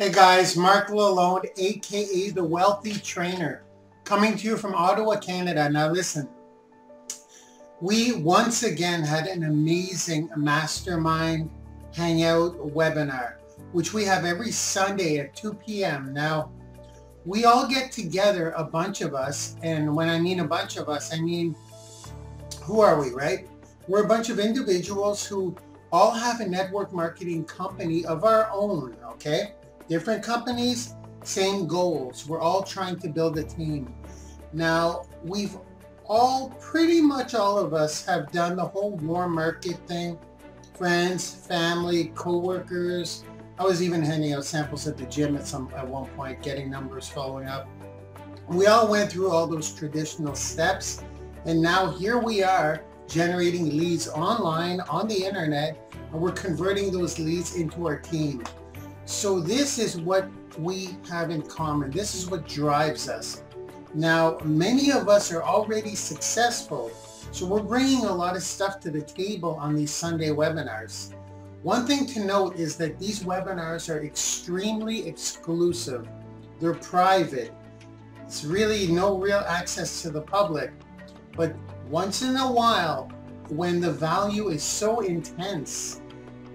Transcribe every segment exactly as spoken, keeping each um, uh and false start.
Hey guys, Marc Lalonde, aka The Wealthy Trainer, coming to you from Ottawa, Canada. Now listen, we once again had an amazing mastermind hangout webinar, which we have every Sunday at two p m Now, we all get together, a bunch of us, and when I mean a bunch of us, I mean, who are we, right? We're a bunch of individuals who all have a network marketing company of our own, okay? Different companies, same goals. We're all trying to build a team. Now, we've all, pretty much all of us, have done the whole warm market thing. Friends, family, co-workers. I was even handing out samples at the gym at some at one point, getting numbers, following up. We all went through all those traditional steps, and now here we are generating leads online, on the internet, and we're converting those leads into our team. So this is what we have in common. This is what drives us. Now, many of us are already successful, so we're bringing a lot of stuff to the table on these Sunday webinars. One thing to note is that these webinars are extremely exclusive. They're private. It's really no real access to the public, but once in a while, when the value is so intense,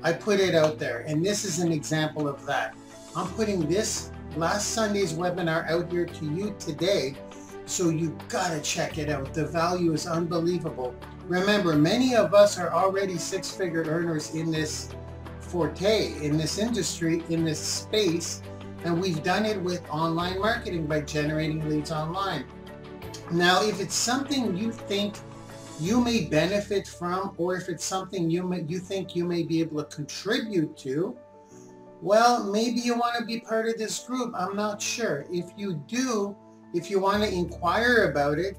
I put it out there, and this is an example of that. I'm putting this last Sunday's webinar out here to you today, so you gotta check it out. The value is unbelievable. Remember, many of us are already six-figure earners in this forte, in this industry, in this space, and we've done it with online marketing by generating leads online. Now, if it's something you think you may benefit from, or if it's something you may, you think you may be able to contribute to, well, maybe you want to be part of this group. I'm not sure. If you do, if you want to inquire about it,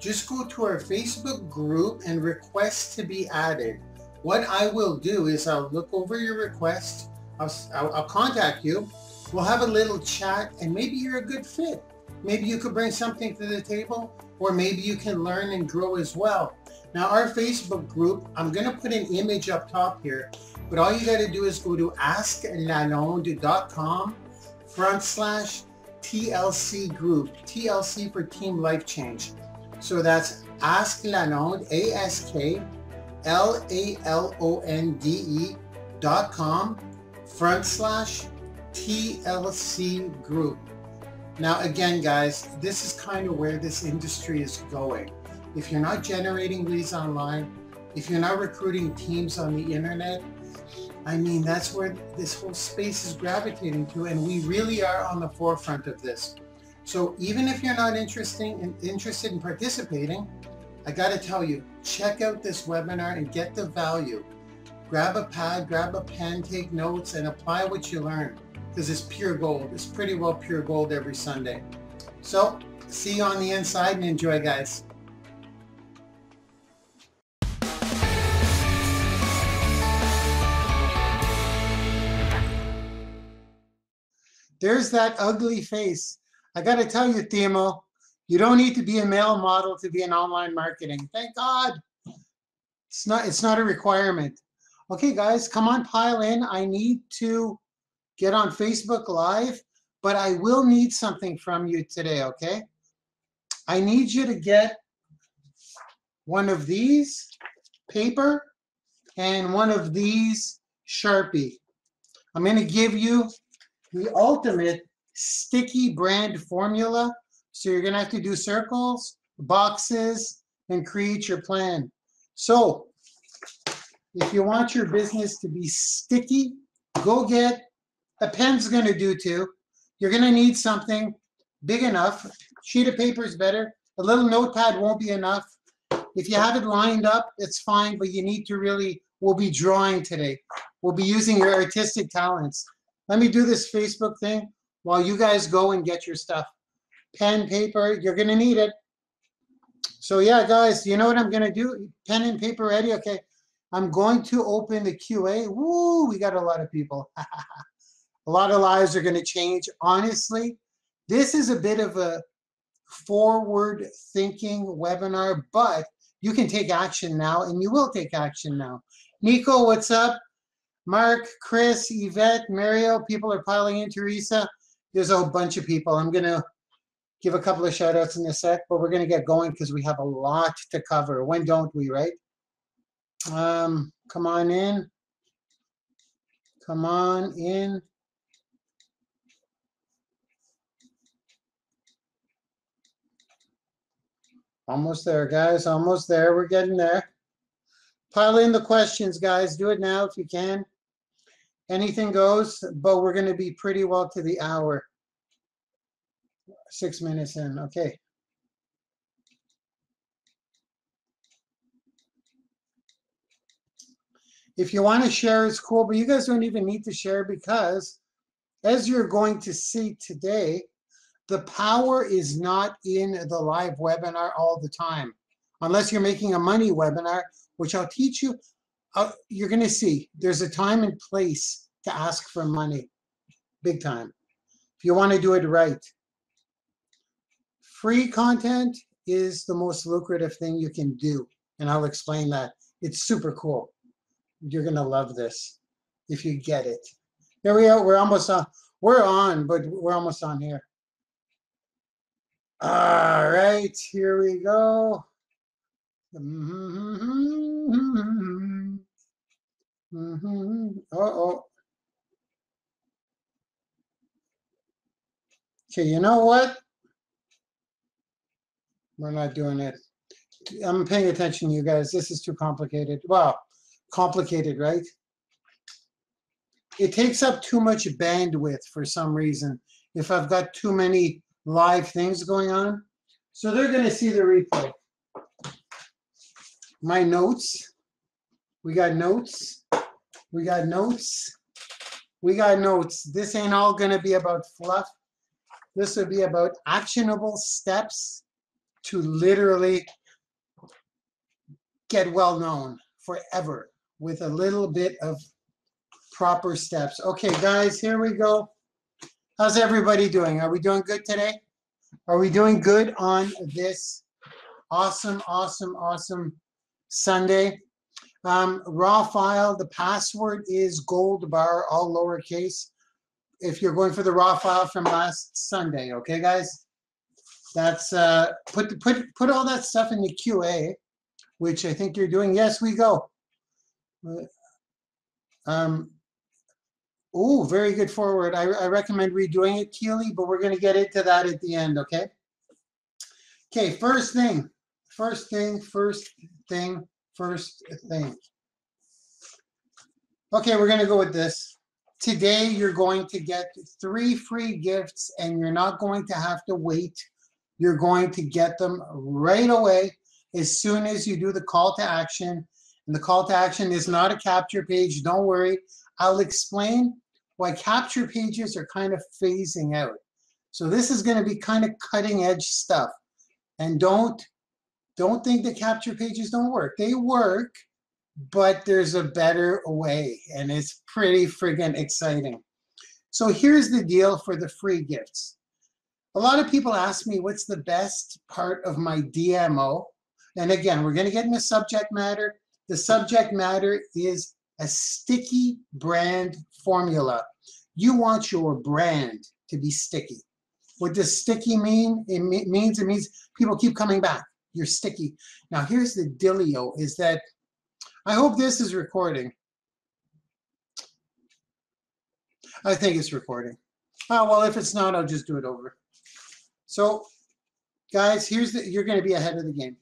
just go to our Facebook group and request to be added. What I will do is I'll look over your request. I'll, I'll, I'll contact you. We'll have a little chat, and maybe you're a good fit. Maybe you could bring something to the table, or maybe you can learn and grow as well. Now, our Facebook group, I'm going to put an image up top here, but all you got to do is go to ask lalonde dot com front slash T L C group, T L C for Team Life Change. So that's Ask Lalonde, A S K L A L O N D E dot com front slash T L C group. Now again, guys, this is kind of where this industry is going. If you're not generating leads online, if you're not recruiting teams on the internet, I mean, that's where this whole space is gravitating to, and we really are on the forefront of this. So even if you're not interesting, interested in participating, I gotta tell you, check out this webinar and get the value. Grab a pad, grab a pen, take notes, and apply what you learn. Because it's pure gold. It's pretty well pure gold every Sunday. So, see you on the inside and enjoy, guys. There's that ugly face. I gotta tell you, Timo, you don't need to be a male model to be in online marketing. Thank God. It's not, it's not a requirement. Okay, guys, come on, pile in. I need to get on Facebook Live, but I will need something from you today, okay? I need you to get one of these paper and one of these Sharpie. I'm gonna give you the ultimate sticky brand formula. So you're gonna have to do circles, boxes, and create your plan. So if you want your business to be sticky, go get a pen's going to do too. You're going to need something big enough. Sheet of paper is better. A little notepad won't be enough. If you have it lined up, it's fine, but you need to really, we'll be drawing today. We'll be using your artistic talents. Let me do this Facebook thing while you guys go and get your stuff. Pen, paper, you're going to need it. So yeah, guys, you know what I'm going to do? Pen and paper ready? Okay. I'm going to open the Q and A. Woo, we got a lot of people. A lot of lives are going to change. Honestly, this is a bit of a forward-thinking webinar, but you can take action now, and you will take action now. Nico, what's up? Mark, Chris, Yvette, Mario, people are piling in, Teresa. There's a whole bunch of people. I'm going to give a couple of shout outs in a sec, but we're going to get going because we have a lot to cover. When don't we, right? Um, come on in. Come on in. Almost there, guys. Almost there. We're getting there. Pile in the questions, guys. Do it now if you can. Anything goes, but we're going to be pretty well to the hour. Six minutes in, okay. If you want to share, it's cool, but you guys don't even need to share because as you're going to see today, the power is not in the live webinar all the time. Unless you're making a money webinar, which I'll teach you, uh, you're going to see there's a time and place to ask for money, big time, if you want to do it right. Free content is the most lucrative thing you can do, and I'll explain that. It's super cool. You're going to love this if you get it. There we are. We're almost on. We're on, but we're almost on here. All right, here we go. Mm-hmm. Mm-hmm. Uh-oh. Okay, you know what? We're not doing it. I'm paying attention, you guys. This is too complicated. Well, complicated, right? It takes up too much bandwidth for some reason if I've got too many live things going on. So they're going to see the replay. My notes. We got notes. We got notes. We got notes. This ain't all going to be about fluff. This will be about actionable steps to literally get well known forever with a little bit of proper steps. Okay, guys, here we go. How's everybody doing? Are we doing good today? Are we doing good on this awesome, awesome, awesome Sunday? Um, raw file, the password is gold bar, all lowercase, if you're going for the raw file from last Sunday, okay, guys? That's uh, put put put all that stuff in the Q A, which I think you're doing. Yes, we go. Um, oh, very good forward. I, I recommend redoing it, Keely, but we're going to get into that at the end, okay? Okay, first thing, first thing, first thing, first thing. Okay, we're going to go with this. Today, you're going to get three free gifts, and you're not going to have to wait. You're going to get them right away as soon as you do the call to action. And the call to action is not a capture page. Don't worry. I'll explain why capture pages are kind of phasing out. So this is going to be kind of cutting edge stuff. And don't, don't think the capture pages don't work. They work, but there's a better way. And it's pretty friggin' exciting. So here's the deal for the free gifts. A lot of people ask me, what's the best part of my D M O? And again, we're going to get into subject matter. The subject matter is a sticky brand formula. You want your brand to be sticky. What does sticky mean? It means it means people keep coming back. You're sticky. Now, here's the dealio is that I hope this is recording. I think it's recording. Oh, well, if it's not, I'll just do it over. So, guys, here's the, you're going to be ahead of the game.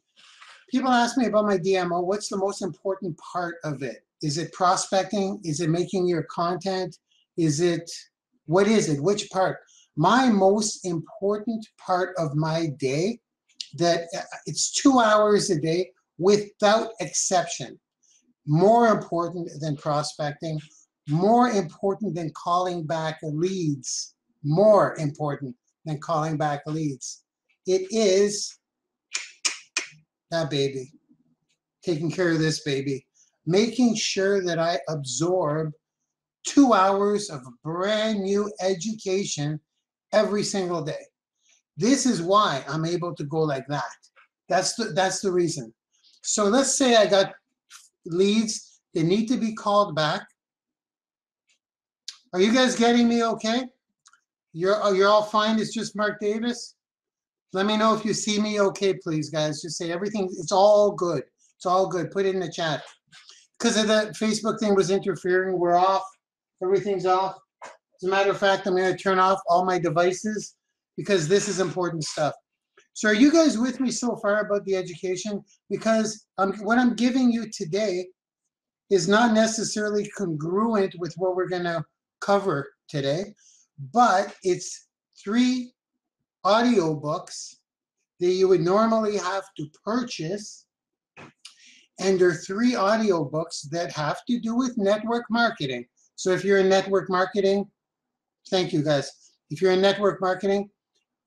People ask me about my D M O. What's the most important part of it? Is it prospecting? Is it making your content? Is it, what is it? Which part? My most important part of my day, that it's two hours a day without exception. More important than prospecting. More important than calling back leads. More important than calling back leads. It is that baby, taking care of this baby, making sure that I absorb two hours of brand new education every single day. This is why I'm able to go like that. That's the, that's the reason. So let's say I got leads that need to be called back. Are you guys getting me okay? You're, you're all fine? It's just Mark Davis? Let me know if you see me okay, please, guys. Just say everything. It's all good. It's all good. Put it in the chat. Because of that Facebook thing was interfering. We're off. Everything's off. As a matter of fact, I'm going to turn off all my devices because this is important stuff. So are you guys with me so far about the education? Because um, what I'm giving you today is not necessarily congruent with what we're going to cover today, but it's three audiobooks that you would normally have to purchase, and there are three audiobooks that have to do with network marketing. So if you're in network marketing, thank you guys. If you're in network marketing,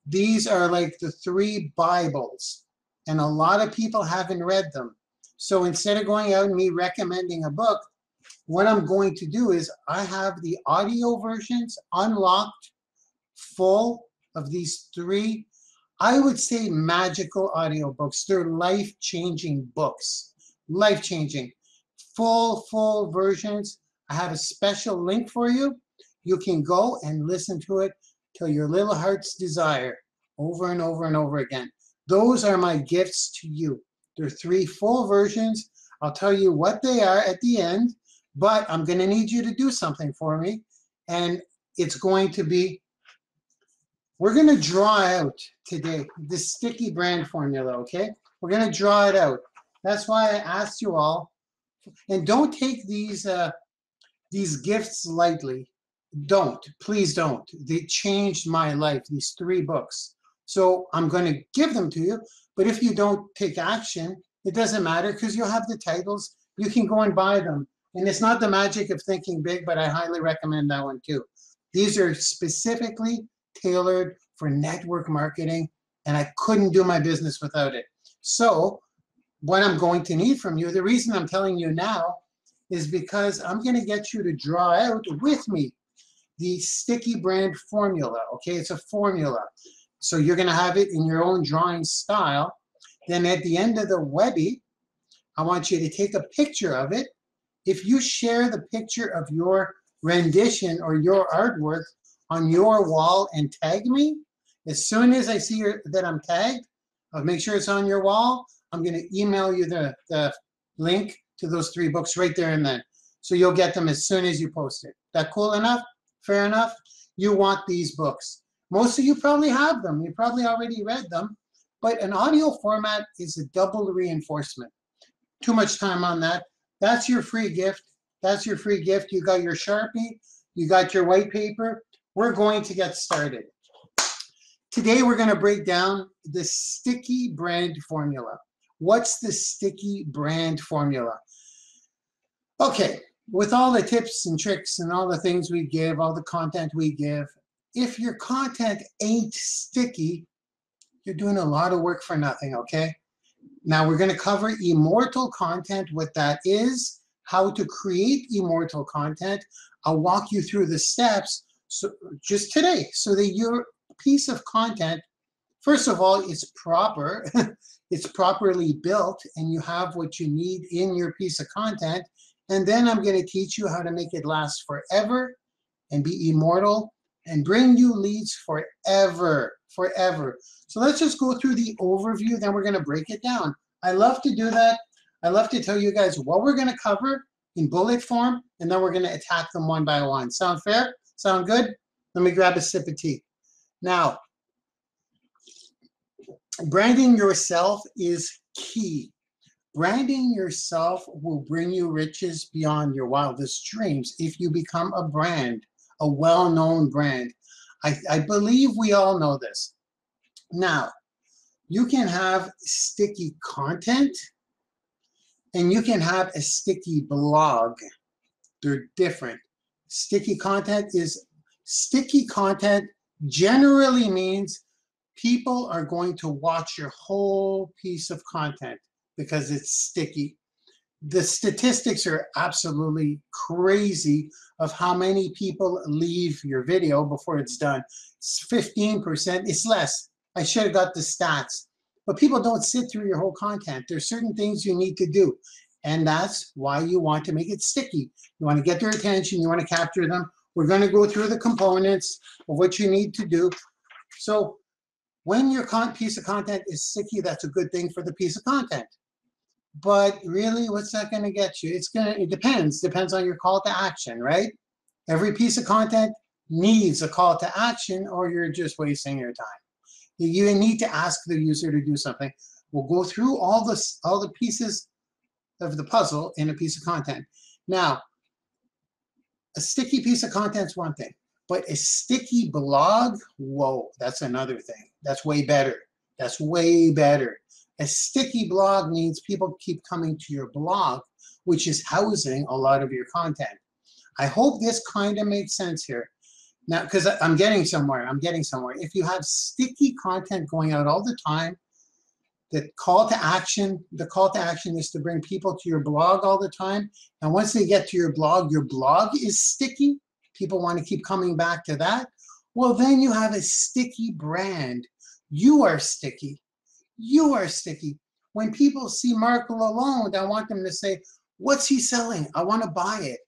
these are like the three Bibles, and a lot of people haven't read them. So instead of going out and me recommending a book, what I'm going to do is I have the audio versions unlocked full of these three, I would say, magical audiobooks. They're life-changing books, life-changing, full, full versions. I have a special link for you. You can go and listen to it till your little heart's desire over and over and over again. Those are my gifts to you. There are three full versions. I'll tell you what they are at the end, but I'm going to need you to do something for me, and it's going to be, we're going to draw out today this sticky brand formula, okay? We're going to draw it out. That's why I asked you all, and don't take these uh, these gifts lightly. Don't, please don't. They changed my life, these three books. So I'm going to give them to you, but if you don't take action, it doesn't matter because you'll have the titles. You can go and buy them. And it's not the magic of thinking big, but I highly recommend that one too. These are specifically tailored for network marketing, and I couldn't do my business without it. So what I'm going to need from you, the reason I'm telling you now is because I'm going to get you to draw out with me the sticky brand formula, okay? It's a formula. So you're going to have it in your own drawing style. Then at the end of the Webby, I want you to take a picture of it. If you share the picture of your rendition or your artwork on your wall and tag me, as soon as I see your, that I'm tagged, I'll make sure it's on your wall. I'm going to email you the, the link to those three books right there and then. So you'll get them as soon as you post it. That cool enough? Fair enough? You want these books. Most of you probably have them. You probably already read them. But an audio format is a double reinforcement. Too much time on that. That's your free gift. That's your free gift. You got your Sharpie. You got your white paper. We're going to get started. Today, we're going to break down the sticky brand formula. What's the sticky brand formula? Okay, with all the tips and tricks and all the things we give, all the content we give, if your content ain't sticky, you're doing a lot of work for nothing, okay? Now we're going to cover immortal content, what that is, how to create immortal content. I'll walk you through the steps so, just today so that your piece of content, first of all, is proper, it's properly built, and you have what you need in your piece of content. And then I'm going to teach you how to make it last forever and be immortal and bring you leads forever. Forever. So let's just go through the overview, then we're going to break it down. I love to do that. I love to tell you guys what we're going to cover in bullet form, and then we're going to attack them one by one. Sound fair? Sound good? Let me grab a sip of tea. Now, branding yourself is key. Branding yourself will bring you riches beyond your wildest dreams if you become a brand, a well-known brand. I, I believe we all know this. Now, you can have sticky content and you can have a sticky blog. They're different. Sticky content is, sticky content generally means people are going to watch your whole piece of content because it's sticky. The statistics are absolutely crazy of how many people leave your video before it's done. It's fifteen percent, it's less. I should have got the stats. But people don't sit through your whole content. There's certain things you need to do. And that's why you want to make it sticky. You want to get their attention, you want to capture them, We're going to go through the components of what you need to do. So when your con piece of content is sticky, that's a good thing for the piece of content. But really, what's that going to get you? It's going to, it depends. Depends on your call to action, right? Every piece of content needs a call to action, or you're just wasting your time. You need to ask the user to do something. We'll go through all the, all the pieces of the puzzle in a piece of content. Now, a sticky piece of content is one thing, but a sticky blog, whoa, that's another thing. That's way better. That's way better. A sticky blog means people keep coming to your blog, which is housing a lot of your content. I hope this kind of makes sense here. Now, because I'm getting somewhere, I'm getting somewhere. If you have sticky content going out all the time, the call to action, the call to action is to bring people to your blog all the time. And once they get to your blog, your blog is sticky. People want to keep coming back to that. Well, then you have a sticky brand. You are sticky. You are sticky. When people see Marc Lalonde, I want them to say, what's he selling? I want to buy it.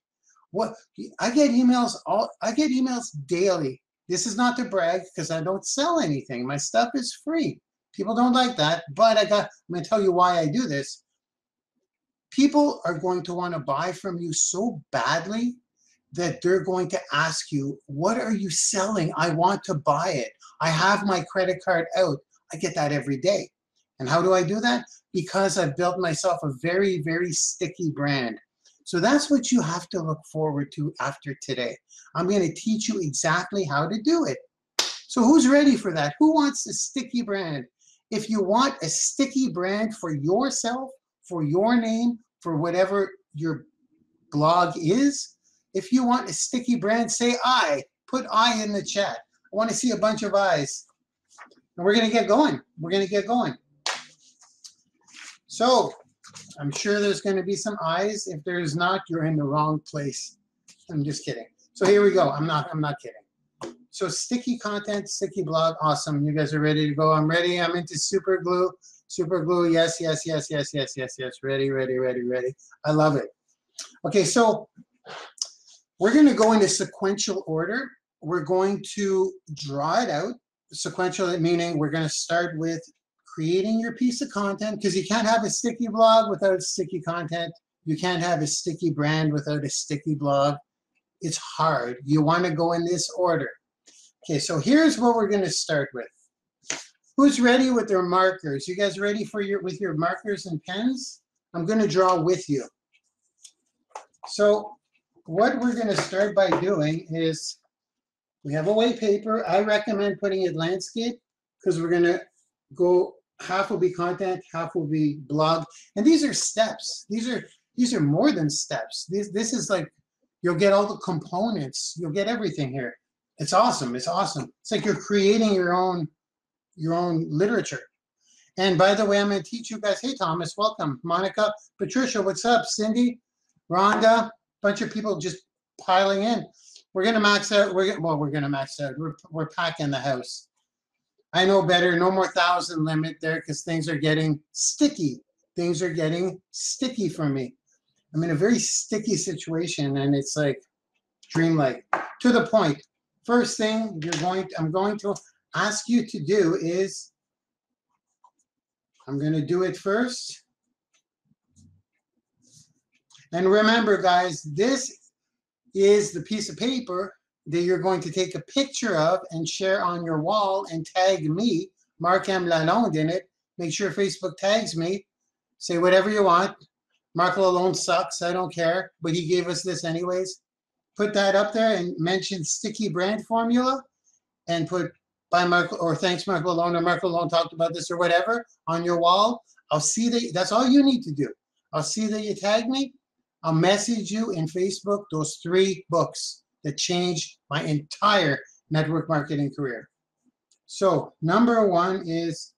What I get emails all I get emails daily. This is not to brag because I don't sell anything. My stuff is free. People don't like that, but I got I'm gonna tell you why I do this. People are going to want to buy from you so badly that they're going to ask you, what are you selling? I want to buy it. I have my credit card out. I get that every day. And how do I do that? Because I've built myself a very, very sticky brand. So that's what you have to look forward to after today. I'm going to teach you exactly how to do it. So who's ready for that? Who wants a sticky brand? If you want a sticky brand for yourself, for your name, for whatever your blog is, if you want a sticky brand, say I. Put I in the chat. I want to see a bunch of I's. And we're going to get going. We're going to get going. So I'm sure there's going to be some eyes. If there's not, you're in the wrong place. I'm just kidding. So here we go. I'm not I'm not kidding. So sticky content, sticky blog, awesome. You guys are ready to go. I'm ready. I'm into super glue. Super glue. Yes, yes, yes, yes, yes, yes, yes. Ready, ready, ready, ready. I love it. Okay, so we're going to go into sequential order. We're going to draw it out. Sequential meaning we're going to start with creating your piece of content, because you can't have a sticky blog without sticky content. You can't have a sticky brand without a sticky blog. It's hard. You want to go in this order. Okay, so here's what we're going to start with. Who's ready with their markers? You guys ready for your with your markers and pens? I'm going to draw with you. So what we're going to start by doing is we have a white paper. I recommend putting it landscape because we're going to go half will be content, half will be blog. And these are steps. These are these are more than steps. This this is like you'll get all the components. You'll get everything here. It's awesome. It's awesome. It's like you're creating your own your own literature. And by the way, I'm going to teach you guys. Hey, Thomas, welcome. Monica, Patricia, what's up? Cindy, Rhonda, bunch of people just piling in. We're going to max out. We're well, we're going to max out. We're we're packing the house. I know better, no more thousand limit there because things are getting sticky. Things are getting sticky for me. I'm in a very sticky situation and it's like dreamlike. To the point, first thing you're going to, I'm going to ask you to do is, I'm going to do it first. And remember guys, this is the piece of paper that you're going to take a picture of and share on your wall and tag me, Marc M. Lalonde, in it. Make sure Facebook tags me. Say whatever you want. Marc Lalonde sucks. I don't care. But he gave us this anyways. Put that up there and mention sticky brand formula and put by Marc or thanks Marc Lalonde or Marc Lalonde talked about this or whatever on your wall. I'll see that. That's all you need to do. I'll see that you tag me. I'll message you in Facebook those three books that changed my entire network marketing career. So number one is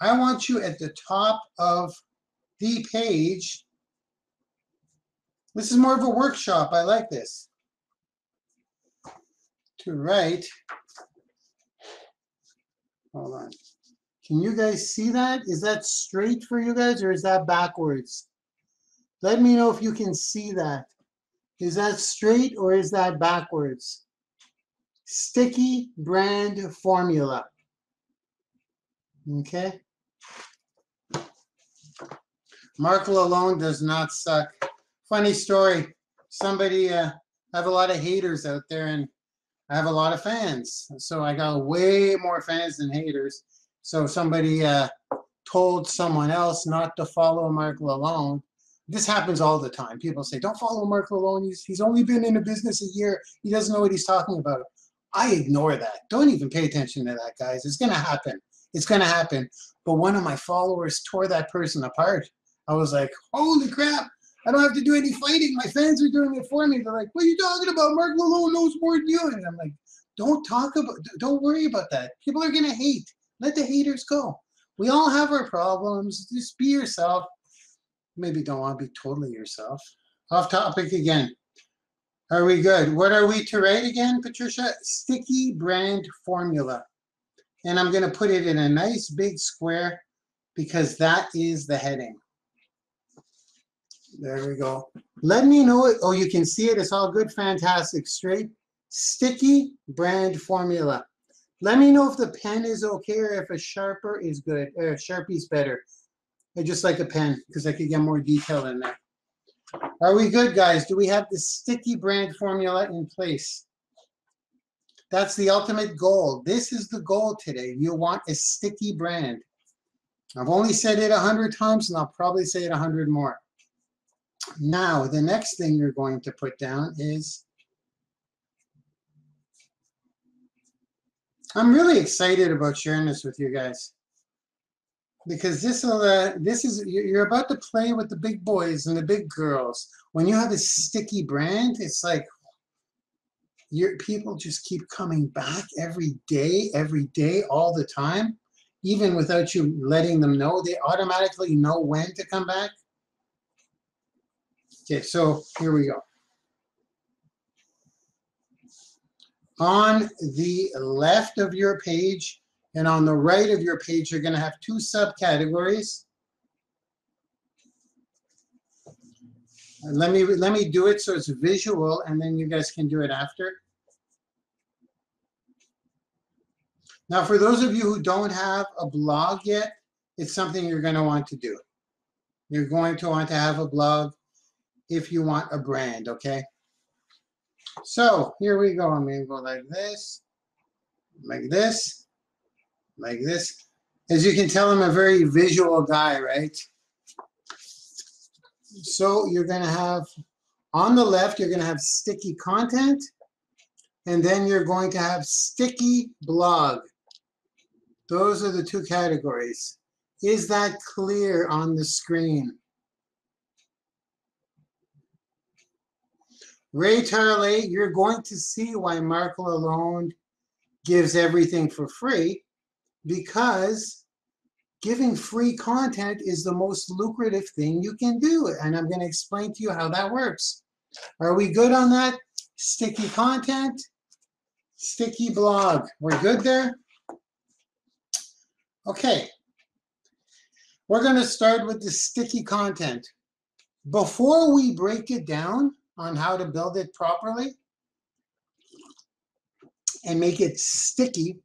I want you at the top of the page. This is more of a workshop. I like this. To write. Hold on. Can you guys see that? Is that straight for you guys or is that backwards? Let me know if you can see that. Is that straight or is that backwards? Sticky brand formula. Okay. Marc Lalonde does not suck. Funny story. Somebody, uh, I have a lot of haters out there, and I have a lot of fans. So I got way more fans than haters. So somebody uh, told someone else not to follow Marc Lalonde. This happens all the time. People say, don't follow Marc Lalonde. He's, he's only been in the business a year. He doesn't know what he's talking about. I ignore that. Don't even pay attention to that, guys. It's going to happen. It's going to happen. But one of my followers tore that person apart. I was like, holy crap. I don't have to do any fighting. My fans are doing it for me. They're like, what are you talking about? Marc Lalonde knows more than you. And I'm like, don't talk about, don't worry about that. People are going to hate. Let the haters go. We all have our problems. Just be yourself. Maybe don't want to be totally yourself. Off topic again. Are we good? What are we to write again, Patricia? Sticky brand formula. And I'm going to put it in a nice big square because that is the heading. There we go. Let me know it. Oh, you can see it. It's all good. Fantastic. Straight. Sticky brand formula. Let me know if the pen is okay or if a sharper is good. Or if Sharpie's better. I just like a pen because I could get more detail in there. Are we good, guys? Do we have the sticky brand formula in place? That's the ultimate goal. This is the goal today. You want a sticky brand. I've only said it a hundred times, and I'll probably say it a hundred more. Now, the next thing you're going to put down is, I'm really excited about sharing this with you guys, because this will, uh, this is, you're about to play with the big boys and the big girls. When you have a sticky brand, it's like your people just keep coming back every day, every day, all the time, even without you letting them know. They automatically know when to come back. Okay, so here we go. On the left of your page and on the right of your page, you're going to have two subcategories. Let me, let me do it so it's visual, and then you guys can do it after. Now, for those of you who don't have a blog yet, it's something you're going to want to do. You're going to want to have a blog if you want a brand, okay? So here we go. I'm going to go like this, like this, like this. As you can tell, I'm a very visual guy, right? So you're going to have, on the left, you're going to have sticky content, and then you're going to have sticky blog. Those are the two categories. Is that clear on the screen? Ray Tarley, you're going to see why Marc Lalonde gives everything for free, because giving free content is the most lucrative thing you can do. And I'm going to explain to you how that works. Are we good on that? Sticky content, sticky blog. We're good there? Okay. We're going to start with the sticky content. Before we break it down on how to build it properly and make it sticky,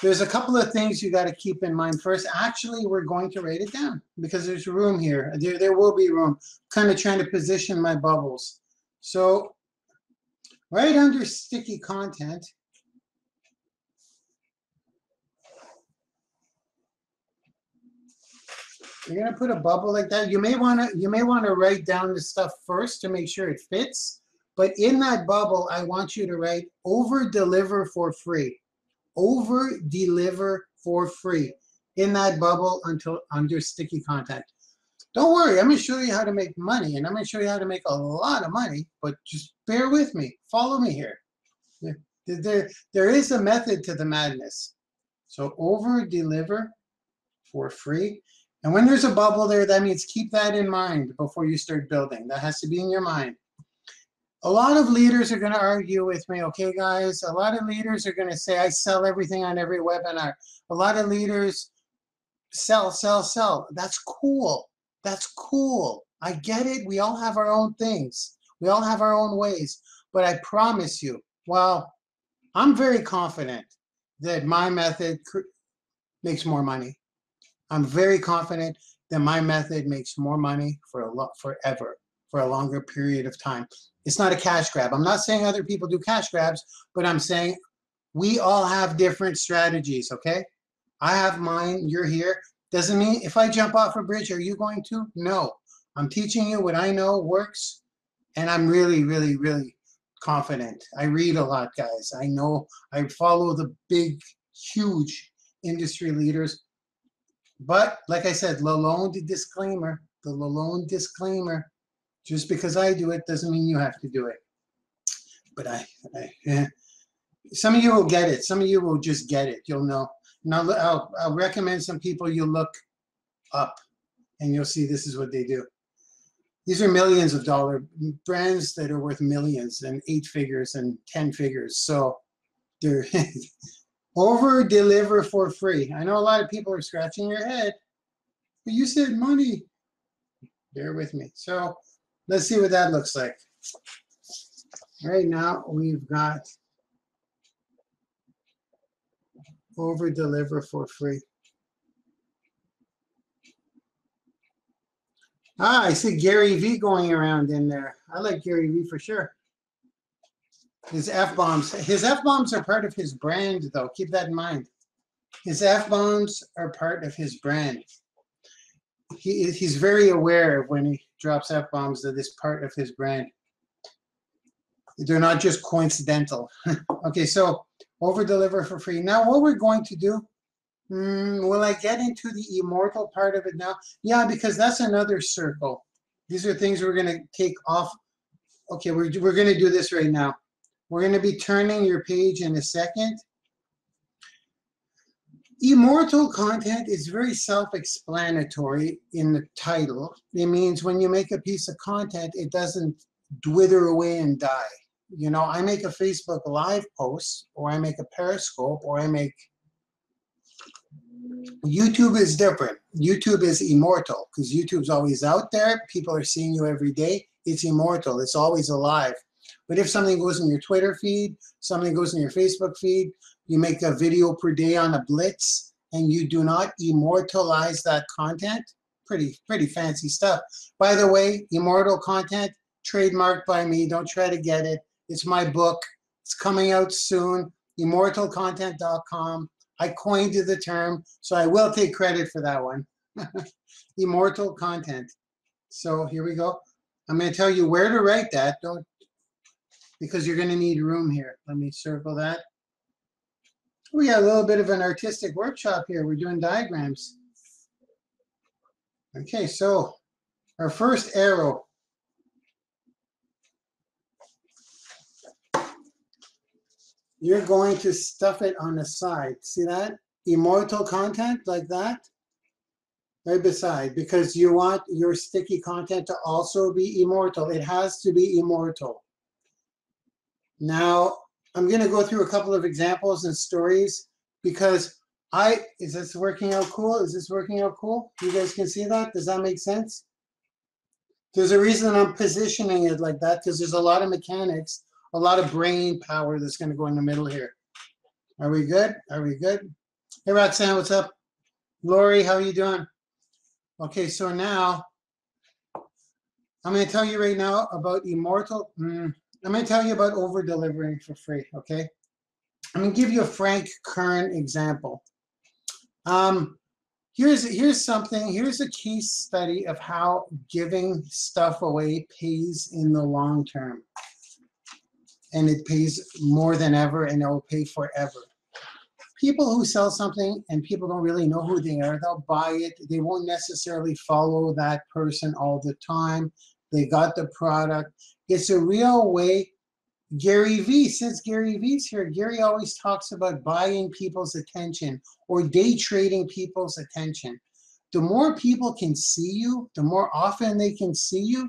there's a couple of things you got to keep in mind first. Actually, we're going to write it down because there's room here. There, there will be room. I'm kind of trying to position my bubbles. So right under sticky content, you're going to put a bubble like that. You may want to you may want to write down the stuff first to make sure it fits. But in that bubble, I want you to write over-deliver for free. Over-deliver for free in that bubble until under sticky content. Don't worry. I'm going to show you how to make money, and I'm going to show you how to make a lot of money. But just bear with me. Follow me here. There, there, there is a method to the madness. So over-deliver for free. And when there's a bubble there, that means keep that in mind before you start building. That has to be in your mind. A lot of leaders are going to argue with me, okay, guys? A lot of leaders are going to say, I sell everything on every webinar. A lot of leaders sell, sell, sell. That's cool. That's cool. I get it. We all have our own things. We all have our own ways, but I promise you, well, I'm very confident that my method makes more money. I'm very confident that my method makes more money for a lot forever, for a longer period of time. It's not a cash grab. I'm not saying other people do cash grabs, but I'm saying we all have different strategies, okay? I have mine, you're here. Doesn't mean if I jump off a bridge, are you going to? No. I'm teaching you what I know works, and I'm really, really, really confident. I read a lot, guys. I know, I follow the big, huge industry leaders. But like I said, Lalonde disclaimer, the Lalonde disclaimer, just because I do it doesn't mean you have to do it. But I, I yeah. Some of you will get it. Some of you will just get it. You'll know. Now, I'll, I'll recommend some people you look up, and you'll see this is what they do. These are millions of dollar brands that are worth millions and eight figures and ten figures. So they're over deliver for free. I know a lot of people are scratching your head, but you said money. Bear with me. So let's see what that looks like. Right now, we've got over deliver for free. Ah, I see Gary V going around in there. I like Gary V for sure. His F-bombs. His F-bombs are part of his brand, though. Keep that in mind. His F-bombs are part of his brand. He, he's very aware of when he drops F-bombs that it's part of his brand. They're not just coincidental. Okay, so over deliver for free. Now, what we're going to do, mm, will I get into the immortal part of it now? Yeah, because that's another circle. These are things we're going to take off. Okay, we're, we're going to do this right now. We're going to be turning your page in a second. Immortal content is very self-explanatory in the title. It means when you make a piece of content, it doesn't dwither away and die. You know, I make a Facebook Live post, or I make a Periscope, or I make... YouTube is different. YouTube is immortal, because YouTube's always out there. People are seeing you every day. It's immortal. It's always alive. But if something goes in your Twitter feed, something goes in your Facebook feed, you make a video per day on a blitz, and you do not immortalize that content, pretty, pretty fancy stuff. By the way, immortal content, trademarked by me. Don't try to get it. It's my book. It's coming out soon, immortal content dot com. I coined the term, so I will take credit for that one. Immortal content. So here we go. I'm going to tell you where to write that, don't, because you're going to need room here. Let me circle that. We got a little bit of an artistic workshop here. We're doing diagrams. Okay, so our first arrow. You're going to stuff it on the side. See that? Immortal content like that? Right beside, because you want your sticky content to also be immortal. It has to be immortal. Now, I'm going to go through a couple of examples and stories because I, is this working out cool? Is this working out cool? You guys can see that? Does that make sense? There's a reason I'm positioning it like that, because there's a lot of mechanics, a lot of brain power that's going to go in the middle here. Are we good? Are we good? Hey, Roxanne, what's up? Lori, how are you doing? Okay, so now I'm going to tell you right now about immortal. Mm, I'm going to tell you about over-delivering for free, okay? I'm going to give you a Frank Kern example. Um, here's, here's something. Here's a case study of how giving stuff away pays in the long term. And it pays more than ever, and it will pay forever. People who sell something and people don't really know who they are, they'll buy it. They won't necessarily follow that person all the time. They got the product. It's a real way. Gary V, since Gary V's here, Gary always talks about buying people's attention or day trading people's attention. The more people can see you, the more often they can see you,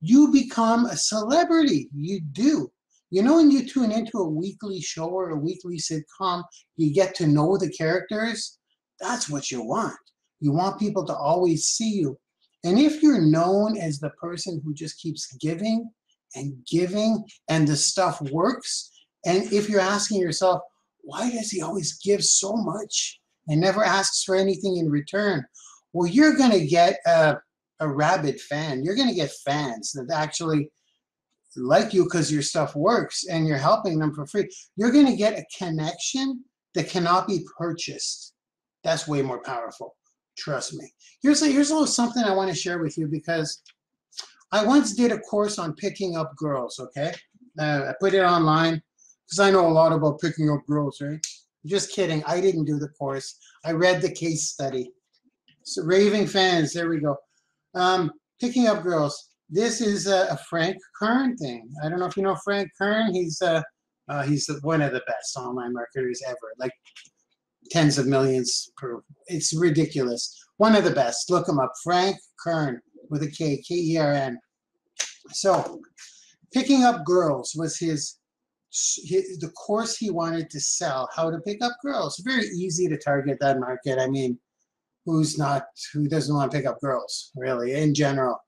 you become a celebrity. You do. You know, when you tune into a weekly show or a weekly sitcom, you get to know the characters. That's what you want. You want people to always see you. And if you're known as the person who just keeps giving and giving, and the stuff works. And if you're asking yourself, why does he always give so much and never asks for anything in return? Well, you're going to get a, a rabid fan. You're going to get fans that actually like you because your stuff works and you're helping them for free. You're going to get a connection that cannot be purchased. That's way more powerful. Trust me. Here's a, here's a little something I want to share with you, because I once did a course on picking up girls, okay? Uh, I put it online because I know a lot about picking up girls, right? I'm just kidding. I didn't do the course. I read the case study. So, raving fans, there we go. Um, picking up girls. This is a, a Frank Kern thing. I don't know if you know Frank Kern. He's uh, uh, he's one of the best online marketers ever. Like tens of millions per. It's ridiculous. One of the best. Look him up. Frank Kern with a K, K E R N. So, picking up girls was his, his the course he wanted to sell. How to pick up girls. Very easy to target that market. I mean, who's not, who doesn't want to pick up girls? Really, in general,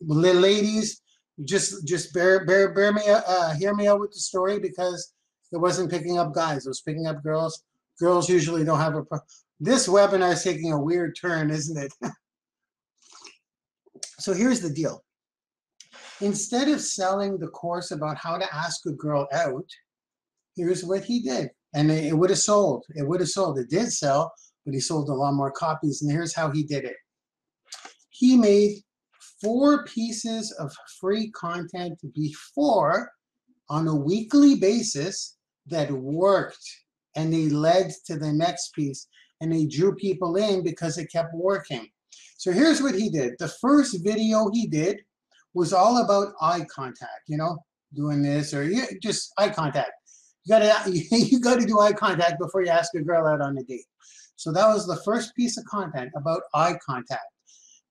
ladies, just just bear bear bear me uh, hear me out with the story, because it wasn't picking up guys. It was picking up girls. Girls usually don't have a pro. This webinar is taking a weird turn, isn't it? So here's the deal. Instead of selling the course about how to ask a girl out, here's what he did. And it, it would have sold. It would have sold. It did sell, but he sold a lot more copies. And here's how he did it. He made four pieces of free content before on a weekly basis that worked. And they led to the next piece. And they drew people in because it kept working. So here's what he did. The first video he did was all about eye contact, you know, doing this, or yeah, just eye contact. You gotta, you gotta do eye contact before you ask a girl out on a date. So that was the first piece of content about eye contact.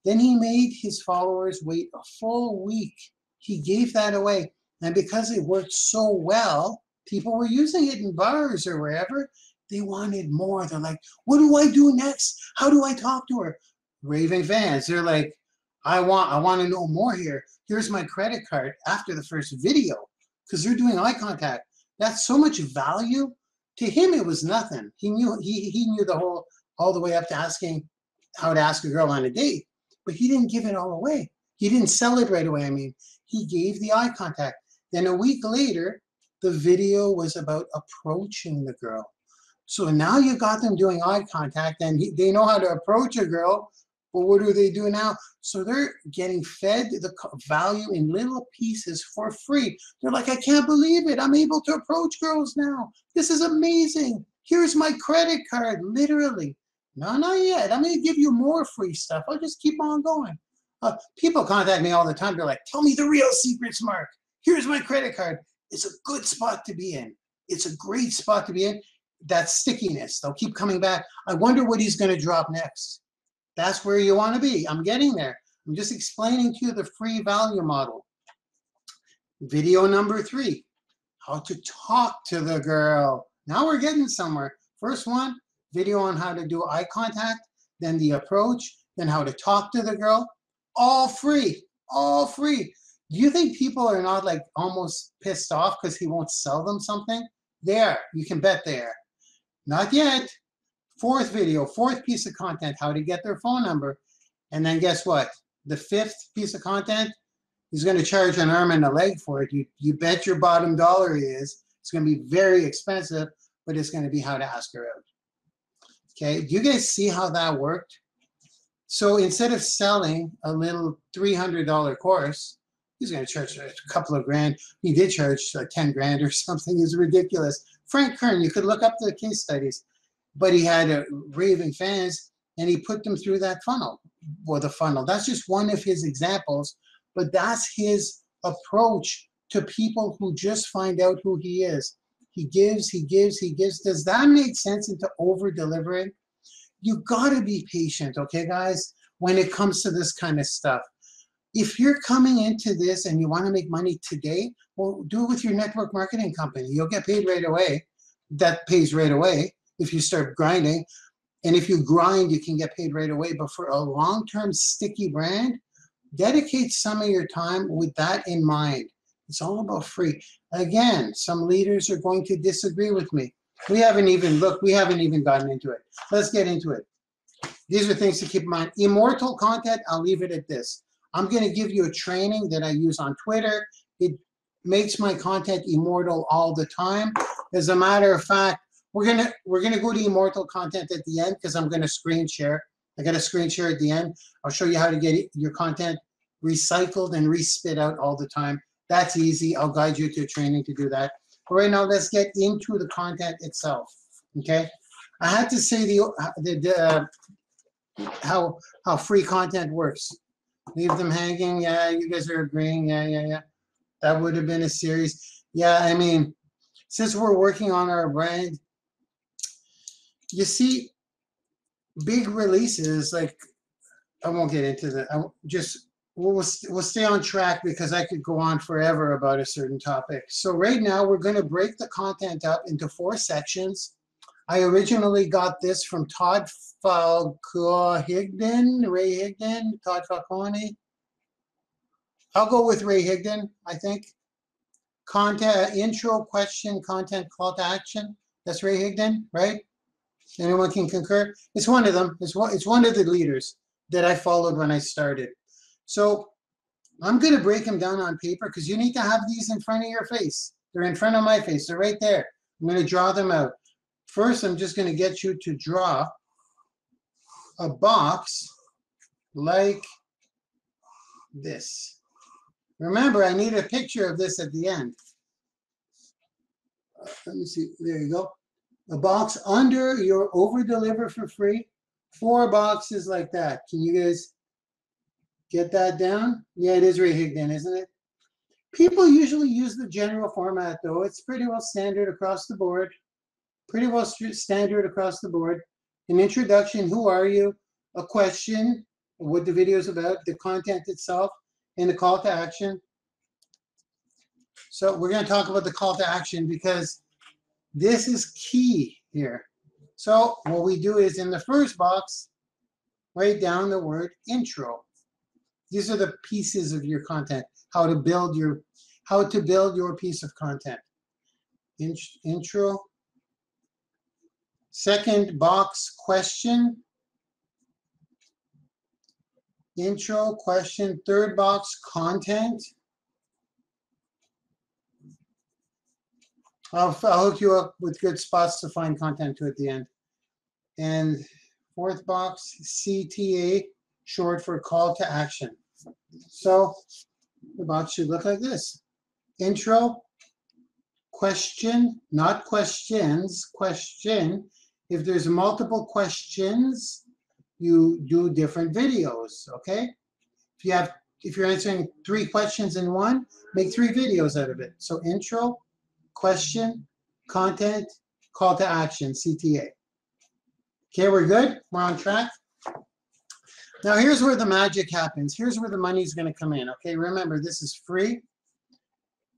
Then he made his followers wait a full week. He gave that away. And because it worked so well, people were using it in bars or wherever. They wanted more. They're like, what do I do next? How do I talk to her? Raving fans, they're like, I want I want to know more here. Here's my credit card after the first video, because they're doing eye contact. That's so much value. To him, it was nothing. He knew he he knew the whole, all the way up to asking how to ask a girl on a date, but he didn't give it all away. He didn't sell it right away. I mean, he gave the eye contact. Then a week later, the video was about approaching the girl. So now you got them doing eye contact, and he, they know how to approach a girl. But what do they do now? So they're getting fed the value in little pieces for free. They're like, I can't believe it. I'm able to approach girls now. This is amazing. Here's my credit card, literally. No, not yet. I'm going to give you more free stuff. I'll just keep on going. Uh, people contact me all the time. They're like, tell me the real secrets, Mark. Here's my credit card. It's a good spot to be in. It's a great spot to be in. That stickiness. They'll keep coming back. I wonder what he's going to drop next. That's where you want to be. I'm getting there. I'm just explaining to you the free value model. Video number three, how to talk to the girl. Now we're getting somewhere. First one, video on how to do eye contact, then the approach, then how to talk to the girl. All free, all free. Do you think people are not like almost pissed off because he won't sell them something? They are. You can bet they are. Not yet. Fourth video, fourth piece of content, how to get their phone number. And then guess what? The fifth piece of content, he's going to charge an arm and a leg for it. You, you bet your bottom dollar he is. It's going to be very expensive, but it's going to be how to ask her out. Okay, do you guys see how that worked? So instead of selling a little three hundred dollar course, he's going to charge a couple of grand. He did charge like ten grand or something. It's ridiculous. Frank Kern, you could look up the case studies. But he had a raving fans, and he put them through that funnel, or the funnel. That's just one of his examples, but that's his approach to people who just find out who he is. He gives, he gives, he gives. Does that make sense into over-delivering? You gotta be patient, okay, guys, when it comes to this kind of stuff. If you're coming into this and you wanna make money today, well, do it with your network marketing company. You'll get paid right away. That pays right away. If you start grinding, and if you grind, you can get paid right away. But for a long-term sticky brand, dedicate some of your time with that in mind. It's all about free. Again, some leaders are going to disagree with me. We haven't even, look, we haven't even gotten into it. Let's get into it. These are things to keep in mind. Immortal content, I'll leave it at this. I'm going to give you a training that I use on Twitter. It makes my content immortal all the time. As a matter of fact, we're going to we're going to go to immortal content at the end because I'm going to screen share. I got a screen share at the end. I'll show you how to get your content recycled and re-spit out all the time. That's easy. I'll guide you to a training to do that. But right now, let's get into the content itself, okay? I had to say the, the, the how how free content works. Leave them hanging. Yeah, you guys are agreeing. Yeah, yeah, yeah. That would have been a series. Yeah, I mean, since we're working on our brand, you see, big releases, like, I won't get into that. I just, we'll, we'll stay on track because I could go on forever about a certain topic. So right now, we're going to break the content up into four sections. I originally got this from Todd Falcone, Ray Higdon, Todd Falcone. I'll go with Ray Higdon, I think. Content, intro, question, content, call to action. That's Ray Higdon, right? Anyone can concur? It's one of them. It's one, it's one of the leaders that I followed when I started. So I'm going to break them down on paper because you need to have these in front of your face. They're in front of my face. They're right there. I'm going to draw them out. First, I'm just going to get you to draw a box like this. Remember, I need a picture of this at the end. Uh, let me see. There you go. A box under your over deliver for free. Four boxes like that. Can you guys get that down? Yeah, it is Ray Higdon, isn't it? People usually use the general format, though. It's pretty well standard across the board. Pretty well standard across the board. An introduction, who are you? A question, what the video is about, the content itself, and the call to action. So we're going to talk about the call to action because this is key here. So what we do is in the first box, write down the word intro. These are the pieces of your content, how to build your, how to build your piece of content. In, intro. Second box, question. Intro, question. Third box, content. I'll, I'll hook you up with good spots to find content to at the end. And fourth box, C T A, short for call to action. So the box should look like this. Intro, question, not questions, question. If there's multiple questions, you do different videos, okay? If you have, if you're answering three questions in one, make three videos out of it. So intro, question, content, call to action, C T A. Okay, we're good? We're on track? Now, here's where the magic happens. Here's where the money's going to come in, okay? Remember, this is free.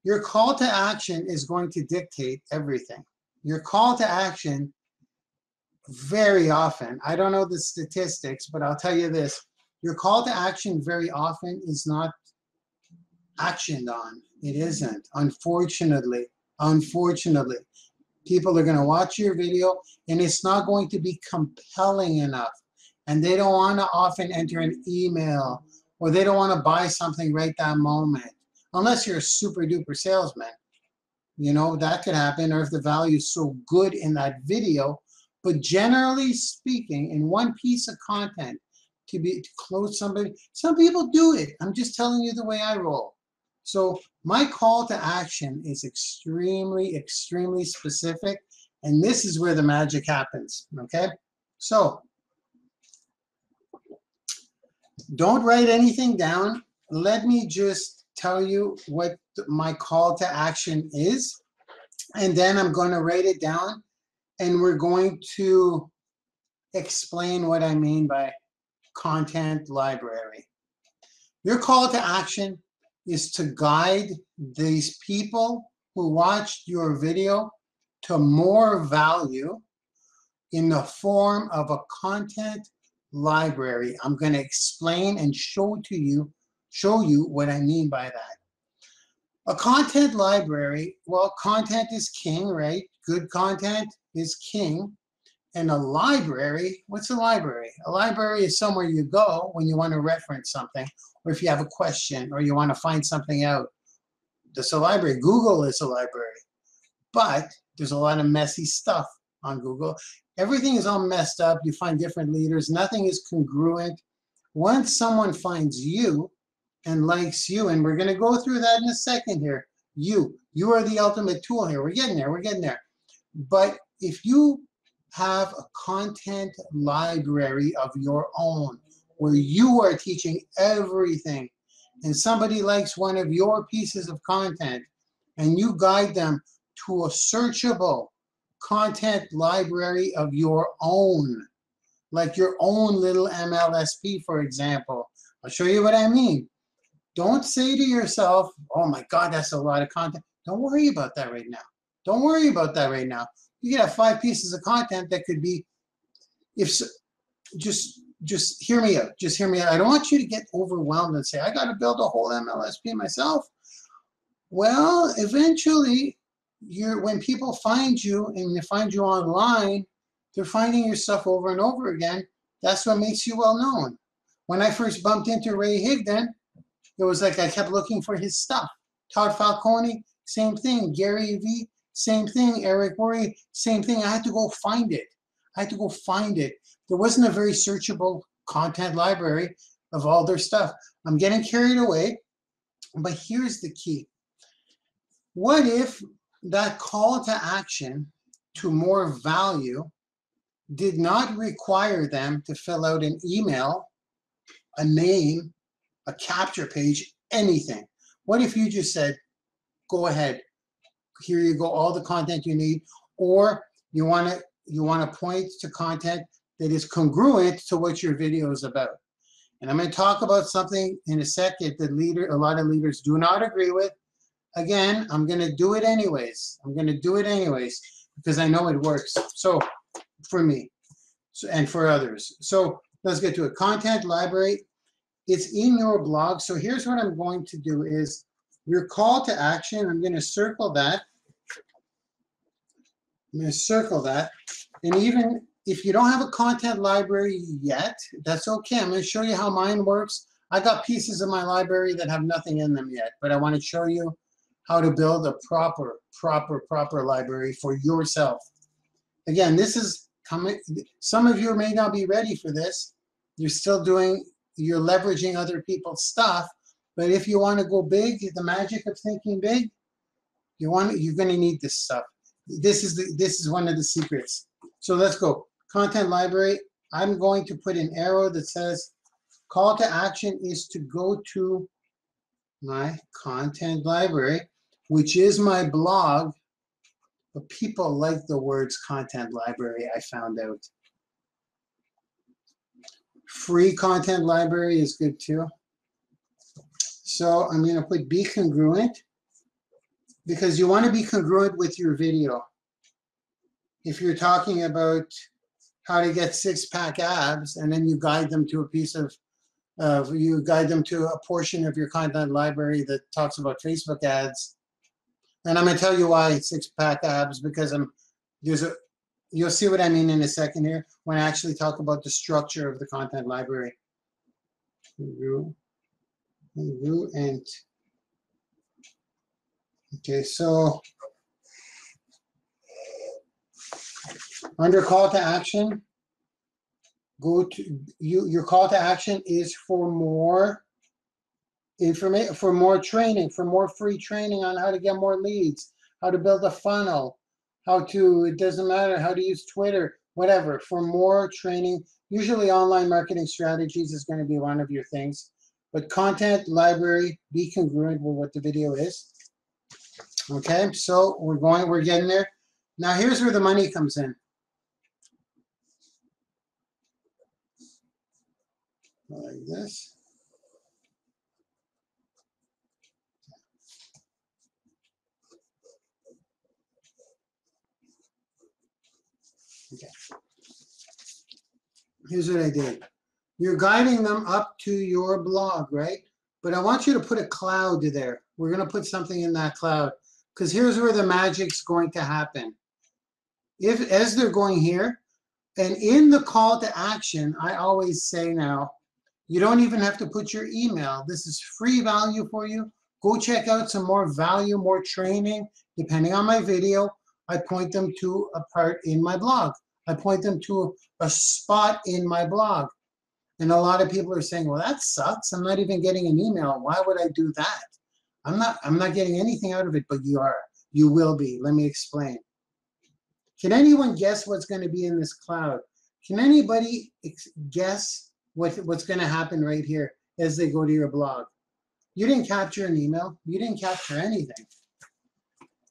Your call to action is going to dictate everything. Your call to action, very often, I don't know the statistics, but I'll tell you this. Your call to action very often is not actioned on. It isn't, unfortunately. Unfortunately, people are going to watch your video and it's not going to be compelling enough. And they don't want to often enter an email or they don't want to buy something right that moment. Unless you're a super duper salesman, you know, that could happen. Or if the value is so good in that video, but generally speaking, in one piece of content to be to close somebody, some people do it. I'm just telling you the way I roll. So my call to action is extremely, extremely specific, and this is where the magic happens, okay? So don't write anything down. Let me just tell you what my call to action is, and then I'm going to write it down, and we're going to explain what I mean by content library. Your call to action is to guide these people who watched your video to more value in the form of a content library. I'm going to explain and show to you, show you what I mean by that. A content library, well, content is king, right? Good content is king. And a library, what's a library? A library is somewhere you go when you want to reference something, or if you have a question, or you want to find something out. There's a library. Google is a library. But there's a lot of messy stuff on Google. Everything is all messed up. You find different leaders. Nothing is congruent. Once someone finds you and likes you, and we're going to go through that in a second here, you, you are the ultimate tool here. We're getting there. We're getting there. But if you have a content library of your own where you are teaching everything, and somebody likes one of your pieces of content and you guide them to a searchable content library of your own, like your own little M L S P, for example. I'll show you what I mean. Don't say to yourself, oh my God, that's a lot of content. Don't worry about that right now. Don't worry about that right now. You could have five pieces of content that could be, if so, just just hear me out. Just hear me out. I don't want you to get overwhelmed and say, I got to build a whole M L S P myself. Well, eventually, you're, when people find you and they find you online, they're finding your stuff over and over again. That's what makes you well known. When I first bumped into Ray Higdon, it was like I kept looking for his stuff. Todd Falcone, same thing. Gary V, same thing. Eric Worre, same thing. I had to go find it. I had to go find it. There wasn't a very searchable content library of all their stuff. I'm getting carried away, but here's the key. What if that call to action to more value did not require them to fill out an email, a name, a capture page, anything? What if you just said, go ahead, here you go, all the content you need, or you want to you want to point to content that is congruent to what your video is about? And I'm going to talk about something in a second that leader, a lot of leaders do not agree with. Again, I'm going to do it anyways. I'm going to do it anyways because I know it works. So for me so, and for others. So let's get to a content library. It's in your blog. So here's what I'm going to do is your call to action. I'm going to circle that. I'm going to circle that. And even if you don't have a content library yet, that's okay. I'm going to show you how mine works. I got pieces of my library that have nothing in them yet, but I want to show you how to build a proper, proper, proper library for yourself. Again, this is coming. Some of you may not be ready for this. You're still doing, you're leveraging other people's stuff. But if you want to go big, the magic of thinking big, you want, you're going to need this stuff. This is the, this is one of the secrets. So let's go. Content library. I'm going to put an arrow that says call to action is to go to my content library, which is my blog. But people like the words content library, I found out. Free content library is good too. So I'm going to put be congruent because you want to be congruent with your video. If you're talking about how to get six-pack abs and then you guide them to a piece of, uh, you guide them to a portion of your content library that talks about Facebook ads. And I'm going to tell you why six-pack abs, because I'm, there's a, you'll see what I mean in a second here when I actually talk about the structure of the content library. And okay, so under call to action, go to you. Your call to action is for more information, for more training, for more free training on how to get more leads, how to build a funnel, how to, it doesn't matter, how to use Twitter, whatever, for more training. Usually online marketing strategies is going to be one of your things, but content library, be congruent with what the video is. Okay, so we're going, we're getting there. Now here's where the money comes in. Like this. Okay. Here's what I did. You're guiding them up to your blog, right? But I want you to put a cloud there. We're going to put something in that cloud, because here's where the magic's going to happen. If, as they're going here, and in the call to action, I always say now, you don't even have to put your email. This is free value for you. Go check out some more value, more training. Depending on my video, I point them to a part in my blog. I point them to a spot in my blog. And a lot of people are saying, well, that sucks. I'm not even getting an email. Why would I do that? I'm not, I'm not getting anything out of it, but you are. You will be. Let me explain. Can anyone guess what's going to be in this cloud? Can anybody guess what, what's going to happen right here as they go to your blog? You didn't capture an email. You didn't capture anything.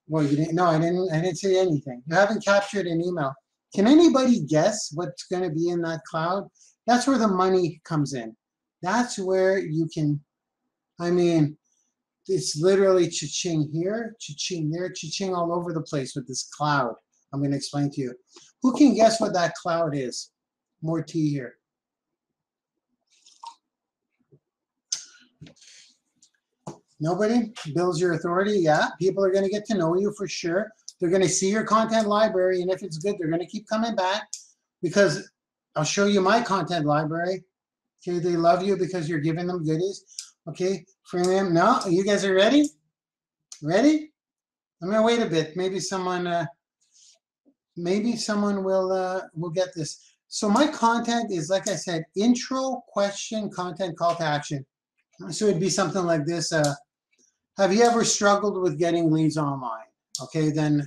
Well, you didn't. No, I didn't. I didn't see anything. You haven't captured an email. Can anybody guess what's going to be in that cloud? That's where the money comes in. That's where you can, I mean, it's literally cha-ching here, cha-ching there, cha-ching all over the place with this cloud. I'm going to explain to you. Who can guess what that cloud is? More tea here. Nobody? Bill's your authority. Yeah, people are going to get to know you for sure. They're going to see your content library, and if it's good, they're going to keep coming back, because I'll show you my content library. Okay, they love you because you're giving them goodies. Okay, freemium. No, you guys are ready? Ready? I'm going to wait a bit. Maybe someone... Uh, Maybe someone will uh, will get this. So my content is, like I said, intro, question, content, call to action. So it'd be something like this. Uh, have you ever struggled with getting leads online? Okay, then,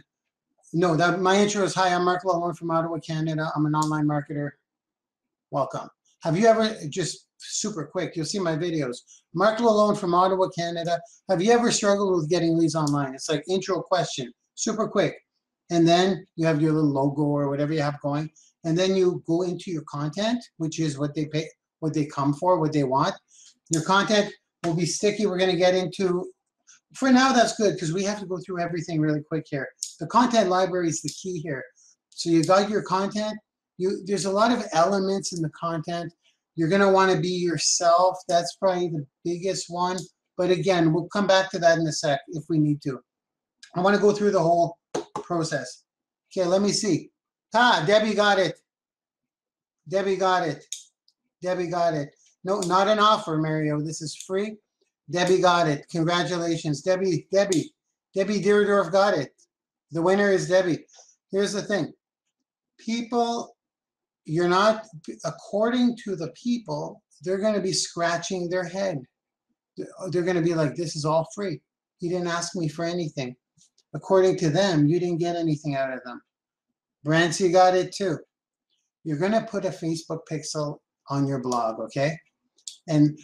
no, that, my intro is, hi, I'm Marc Lalonde from Ottawa, Canada. I'm an online marketer. Welcome. Have you ever, just super quick, you'll see my videos. Marc Lalonde from Ottawa, Canada. Have you ever struggled with getting leads online? It's like intro, question, super quick. And then you have your little logo or whatever you have going. And then you go into your content, which is what they pay, what they come for, what they want. Your content will be sticky. We're going to get into, for now that's good, because we have to go through everything really quick here. The content library is the key here. So you got your content. You, there's a lot of elements in the content. You're going to want to be yourself. That's probably the biggest one. But again, we'll come back to that in a sec if we need to. I want to go through the whole process. Okay, let me see. Ah, Debbie got it. Debbie got it. Debbie got it. No, not an offer, Mario. This is free. Debbie got it. Congratulations. Debbie, Debbie. Debbie Deirdorf got it. The winner is Debbie. Here's the thing. People, you're not, according to the people, they're going to be scratching their head. They're going to be like, this is all free. He didn't ask me for anything. According to them, you didn't get anything out of them. Brancy got it too. You're going to put a Facebook pixel on your blog, okay? And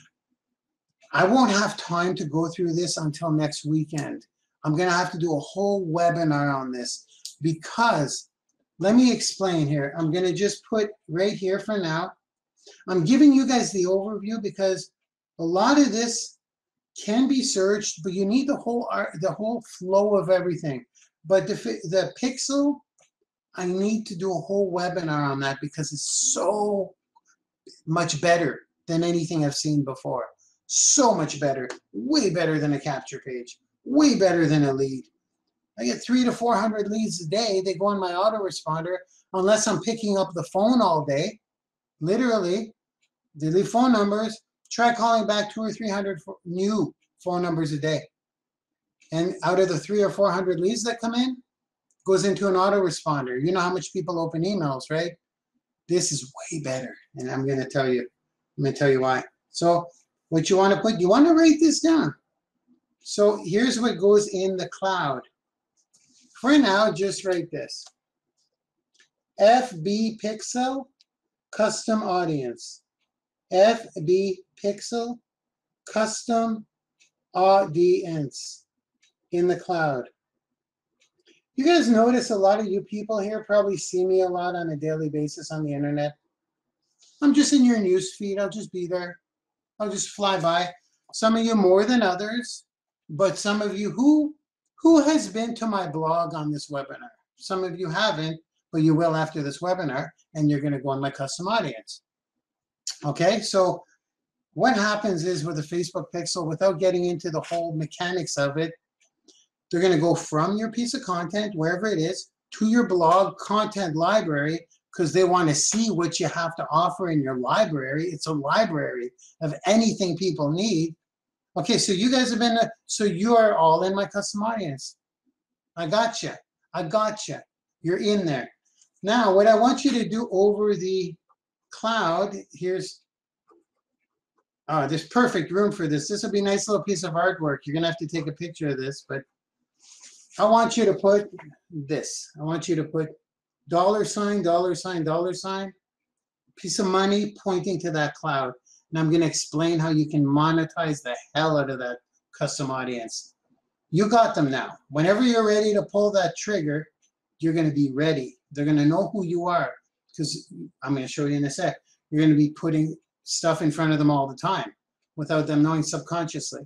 I won't have time to go through this until next weekend. I'm going to have to do a whole webinar on this, because let me explain here. I'm going to just put right here for now. I'm giving you guys the overview, because a lot of this can be searched, but you need the whole art, the whole flow of everything. But the, the pixel, I need to do a whole webinar on that, because it's so much better than anything I've seen before. So much better, way better than a capture page, way better than a lead. I get three to four hundred leads a day. They go on my autoresponder, unless I'm picking up the phone all day. Literally, they leave phone numbers. Try calling back two or three hundred new phone numbers a day, and out of the three or four hundred leads that come in, goes into an autoresponder. You know how much people open emails, right? This is way better, and I'm going to tell you. I'm going to tell you why. So, what you want to put, you want to write this down. So here's what goes in the cloud. For now, just write this: F B Pixel Custom Audience. F B Pixel Custom Audience in the cloud. You guys notice a lot of you people here probably see me a lot on a daily basis on the internet. I'm just in your news feed. I'll just be there. I'll just fly by. Some of you more than others, but some of you who who has been to my blog on this webinar? Some of you haven't, but you will after this webinar, and you're going to go on my custom audience. Okay, so what happens is with the Facebook pixel, without getting into the whole mechanics of it, they're going to go from your piece of content, wherever it is, to your blog content library, because they want to see what you have to offer in your library. It's a library of anything people need. Okay, so you guys have been, so you are all in my custom audience. I got you. I got you. You're in there. Now, what I want you to do over the cloud, here's, oh, there's perfect room for this. This will be a nice little piece of artwork. You're going to have to take a picture of this, but I want you to put this. I want you to put dollar sign, dollar sign, dollar sign, piece of money pointing to that cloud. And I'm going to explain how you can monetize the hell out of that custom audience. You got them now. Whenever you're ready to pull that trigger, you're going to be ready. They're going to know who you are, because I'm going to show you in a sec. You're going to be putting stuff in front of them all the time without them knowing subconsciously.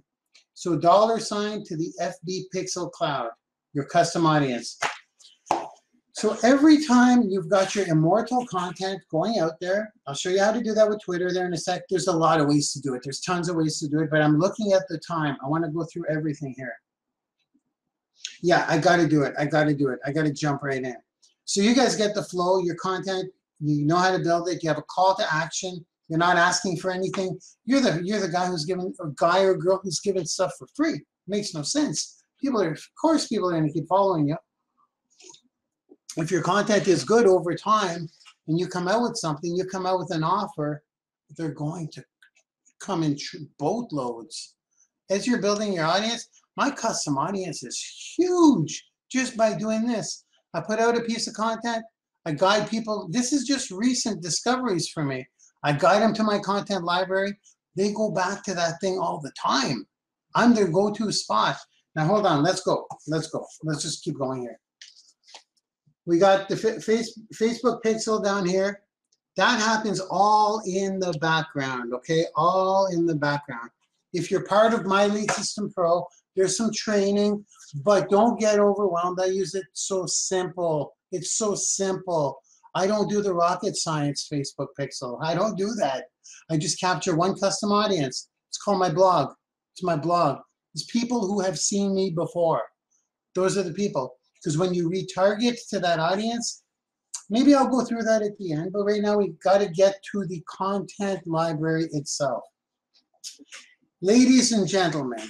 So dollar sign to the F B Pixel Cloud, your custom audience. So every time you've got your immortal content going out there, I'll show you how to do that with Twitter there in a sec. There's a lot of ways to do it. There's tons of ways to do it, but I'm looking at the time. I want to go through everything here. Yeah, I got to do it. I got to do it. I got to jump right in. So you guys get the flow, your content, you know how to build it. You have a call to action. You're not asking for anything. You're the, you're the guy who's giving, or guy or girl who's giving stuff for free. Makes no sense. People are, of course, people are going to keep following you. If your content is good over time and you come out with something, you come out with an offer, they're going to come in boatloads. As you're building your audience, my custom audience is huge just by doing this. I put out a piece of content. I guide people. This is just recent discoveries for me. I guide them to my content library. They go back to that thing all the time. I'm their go-to spot. Now, hold on. Let's go. Let's go. Let's just keep going here. We got the face, Facebook pixel down here. That happens all in the background, okay? All in the background. If you're part of My Lead System Pro, there's some training, but don't get overwhelmed. I use it so simple. It's so simple. I don't do the rocket science Facebook pixel. I don't do that. I just capture one custom audience. It's called my blog. It's my blog. It's people who have seen me before. Those are the people. Because when you retarget to that audience, maybe I'll go through that at the end, but right now we've got to get to the content library itself. Ladies and gentlemen,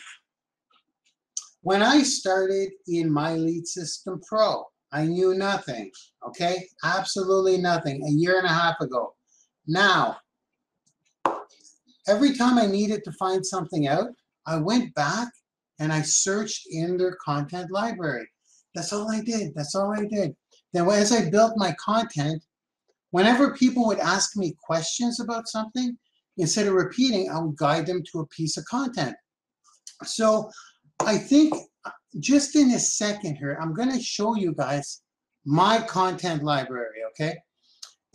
when I started in My Lead System Pro, I knew nothing, okay? Absolutely nothing, a year and a half ago. Now, every time I needed to find something out, I went back and I searched in their content library. That's all I did. That's all I did. Then as I built my content, whenever people would ask me questions about something, instead of repeating, I would guide them to a piece of content. So I think just in a second here, I'm going to show you guys my content library, okay?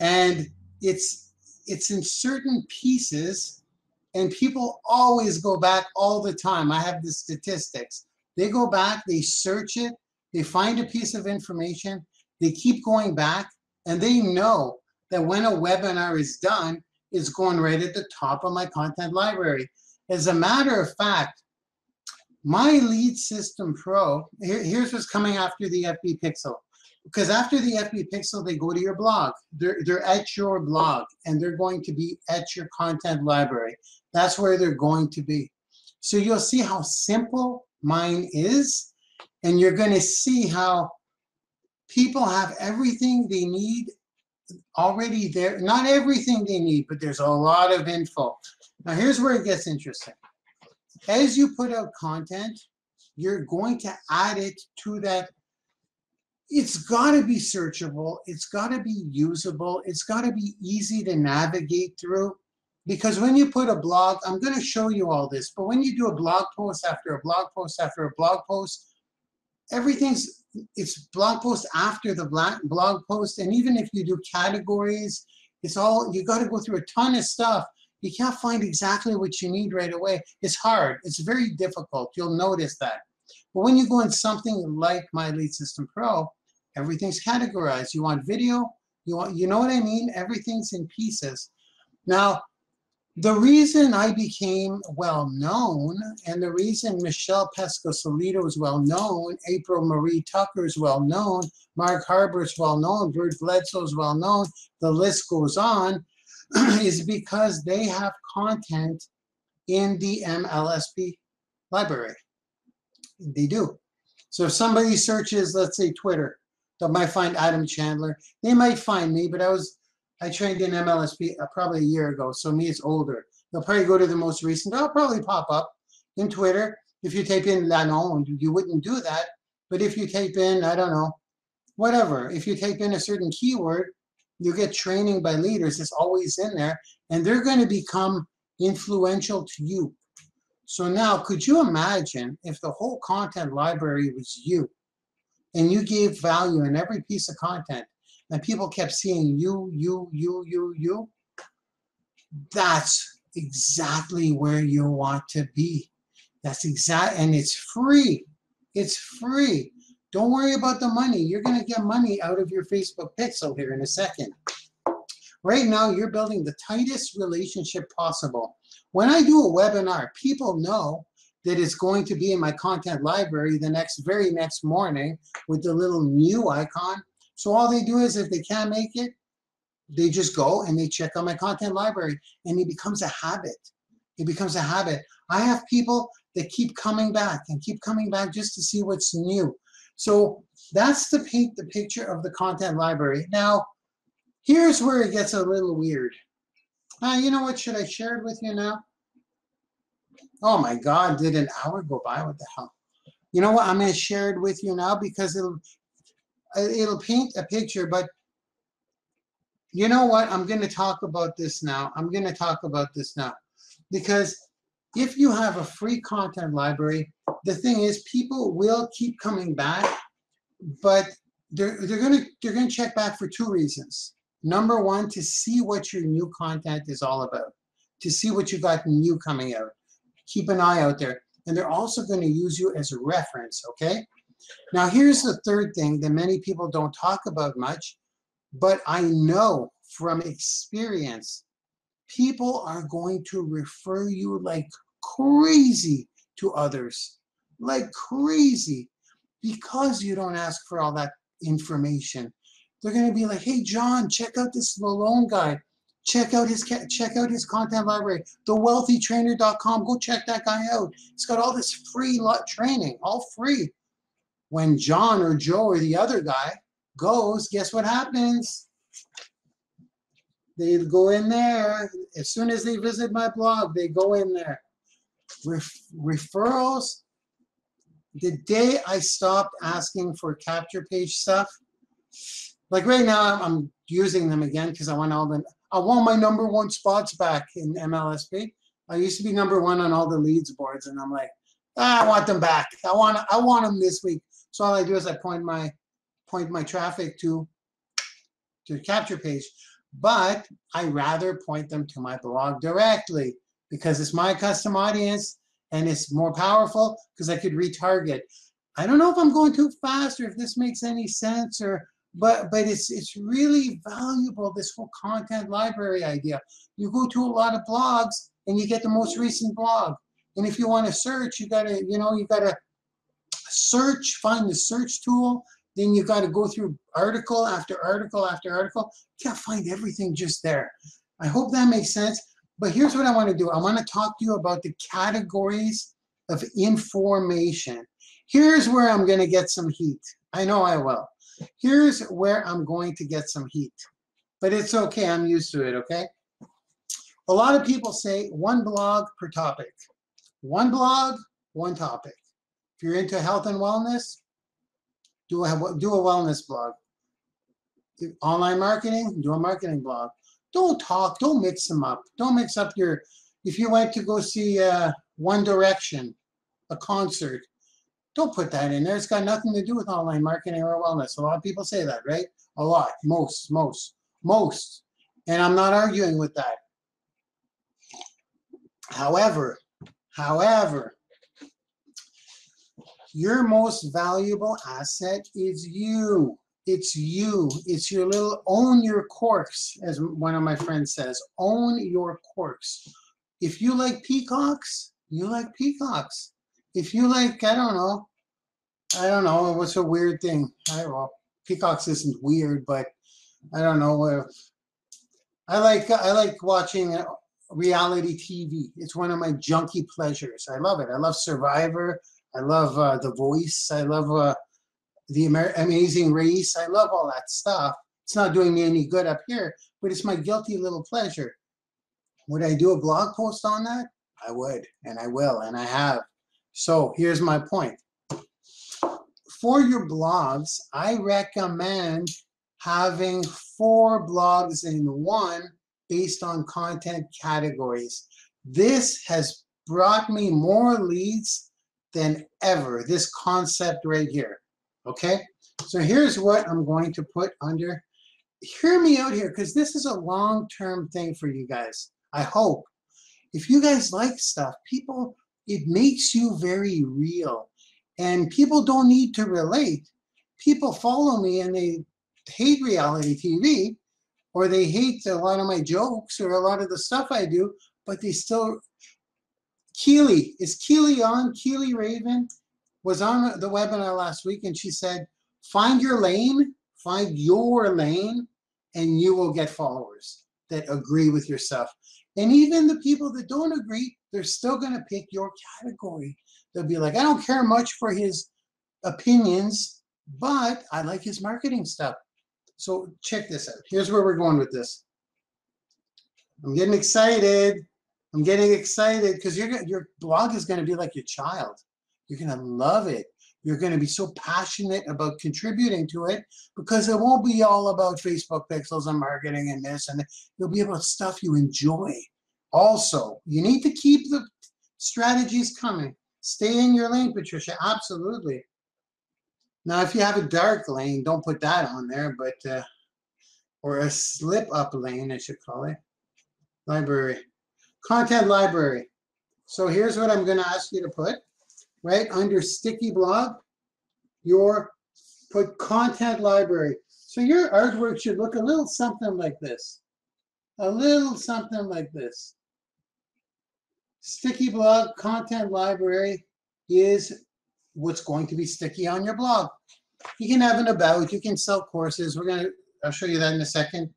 And it's, it's in certain pieces, and people always go back all the time. I have the statistics. They go back, they search it, they find a piece of information, they keep going back, and they know that when a webinar is done, it's going right at the top of my content library. As a matter of fact, My Lead System Pro, here, here's what's coming after the F B Pixel. Because after the F B Pixel, they go to your blog. They're, they're at your blog, and they're going to be at your content library. That's where they're going to be. So you'll see how simple mine is. And you're going to see how people have everything they need already there. Not everything they need, but there's a lot of info. Now, here's where it gets interesting. As you put out content, you're going to add it to that. It's got to be searchable. It's got to be usable. It's got to be easy to navigate through. Because when you put a blog, I'm going to show you all this, but when you do a blog post after a blog post after a blog post, everything's, it's blog post after the blog post, and even if you do categories, it's all, you got to go through a ton of stuff. You can't find exactly what you need right away. It's hard. It's very difficult. You'll notice that. But when you go in something like My Lead System Pro, everything's categorized. You want video, you want, you know what I mean? Everything's in pieces. Now, The reason I became well-known, and the reason Michelle Pescosolito is well-known, April Marie Tucker is well-known, Mark Harbour is well-known, Bert Bledsoe is well-known, the list goes on, is because they have content in the M L S P library. They do. So if somebody searches, let's say, Twitter, they might find Adam Chandler. They might find me, but I was I trained in M L S P probably a year ago, so me is older. They'll probably go to the most recent. I'll probably pop up in Twitter. If you type in Lalonde, you wouldn't do that. But if you type in, I don't know, whatever, if you type in a certain keyword, you get training by leaders. It's always in there, and they're going to become influential to you. So now, could you imagine if the whole content library was you, and you gave value in every piece of content, and people kept seeing you, you, you, you, you? That's exactly where you want to be. That's exact, and it's free. It's free. Don't worry about the money. You're going to get money out of your Facebook pixel here in a second. Right now, you're building the tightest relationship possible. When I do a webinar, people know that it's going to be in my content library the next, very next morning with the little new icon. So all they do is, if they can't make it, they just go and they check on my content library, and it becomes a habit. It becomes a habit. I have people that keep coming back and keep coming back just to see what's new. So that's the paint the picture of the content library. Now, here's where it gets a little weird. Uh, you know what? Should I share it with you now? Oh my God, did an hour go by? What the hell? You know what? I'm going to share it with you now because it'll it'll paint a picture, but you know what? I'm going to talk about this now. I'm going to talk about this now because if you have a free content library, the thing is people will keep coming back, but they're, they're going to they're going to check back for two reasons. Number one, to see what your new content is all about, to see what you got new coming out. Keep an eye out there. And they're also going to use you as a reference, okay? Now, here's the third thing that many people don't talk about much, but I know from experience, people are going to refer you like crazy to others, like crazy, because you don't ask for all that information. They're going to be like, hey, John, check out this Lalonde guy. Check out his check out his content library, the wealthy trainer dot com. Go check that guy out. It's got all this free lot training, all free. When John or Joe or the other guy goes, guess what happens? They go in there. As soon as they visit my blog, they go in there. Ref- referrals. The day I stopped asking for capture page stuff, like right now, I'm using them again because I want all the I want my number one spots back in M L S P. I used to be number one on all the leads boards, and I'm like, ah, I want them back. I want I want them this week. So all I do is I point my point my traffic to to the capture page, but I rather point them to my blog directly because it's my custom audience and it's more powerful because I could retarget. I don't know if I'm going too fast or if this makes any sense or. But but it's it's really valuable, this whole content library idea. You go to a lot of blogs and you get the most recent blog. And if you want to search, you gotta you know you gotta search, find the search tool. Then you gotta go through article after article after article. You can't find everything just there. I hope that makes sense. But here's what I want to do. I want to talk to you about the categories of information. Here's where I'm gonna get some heat. I know I will. Here's where I'm going to get some heat, but it's okay. I'm used to it, okay? A lot of people say one blog per topic. One blog, one topic. If you're into health and wellness, do a, do a wellness blog. Online marketing, do a marketing blog. Don't talk, don't mix them up. Don't mix up your, if you went to go see uh, One Direction, a concert, don't put that in there. It's got nothing to do with online marketing or wellness. A lot of people say that, right? A lot. Most, most, most. And I'm not arguing with that. However, however, your most valuable asset is you. It's you. It's your little own your quirks, as one of my friends says. Own your quirks. If you like peacocks, you like peacocks. If you like, I don't know, I don't know, what's a weird thing? I well, peacocks isn't weird, but I don't know. If, I like I like watching reality T V. It's one of my junkie pleasures. I love it. I love Survivor. I love uh, The Voice. I love uh, The Amer- Amazing Race. I love all that stuff. It's not doing me any good up here, but it's my guilty little pleasure. Would I do a blog post on that? I would, and I will, and I have. So here's my point. For your blogs, I recommend having four blogs in one based on content categories. This has brought me more leads than ever, this concept right here, okay? So here's what I'm going to put under. Hear me out here, because this is a long-term thing for you guys, I hope. If you guys like stuff, people, it makes you very real. And people don't need to relate. People follow me and they hate reality T V, or they hate a lot of my jokes or a lot of the stuff I do, but they still, Keely, is Keely on? Keely Raven was on the webinar last week and she said, find your lane, find your lane, and you will get followers that agree with your stuff. And even the people that don't agree, they're still gonna pick your category. They'll be like, I don't care much for his opinions, but I like his marketing stuff. So check this out. Here's where we're going with this. I'm getting excited. I'm getting excited because your, your blog is going to be like your child. You're going to love it. You're going to be so passionate about contributing to it because it won't be all about Facebook pixels and marketing and this and that. It'll be about stuff you enjoy. Also, you need to keep the strategies coming. Stay in your lane, Patricia. Absolutely. Now, if you have a dark lane, don't put that on there, but uh, or a slip-up lane, I should call it. Library. Content library. So here's what I'm going to ask you to put. Right under sticky blog, your put content library. So your artwork should look a little something like this. A little something like this. Sticky blog content library is what's going to be sticky on your blog. You can have an about, you can sell courses. We're gonna, I'll show you that in a second.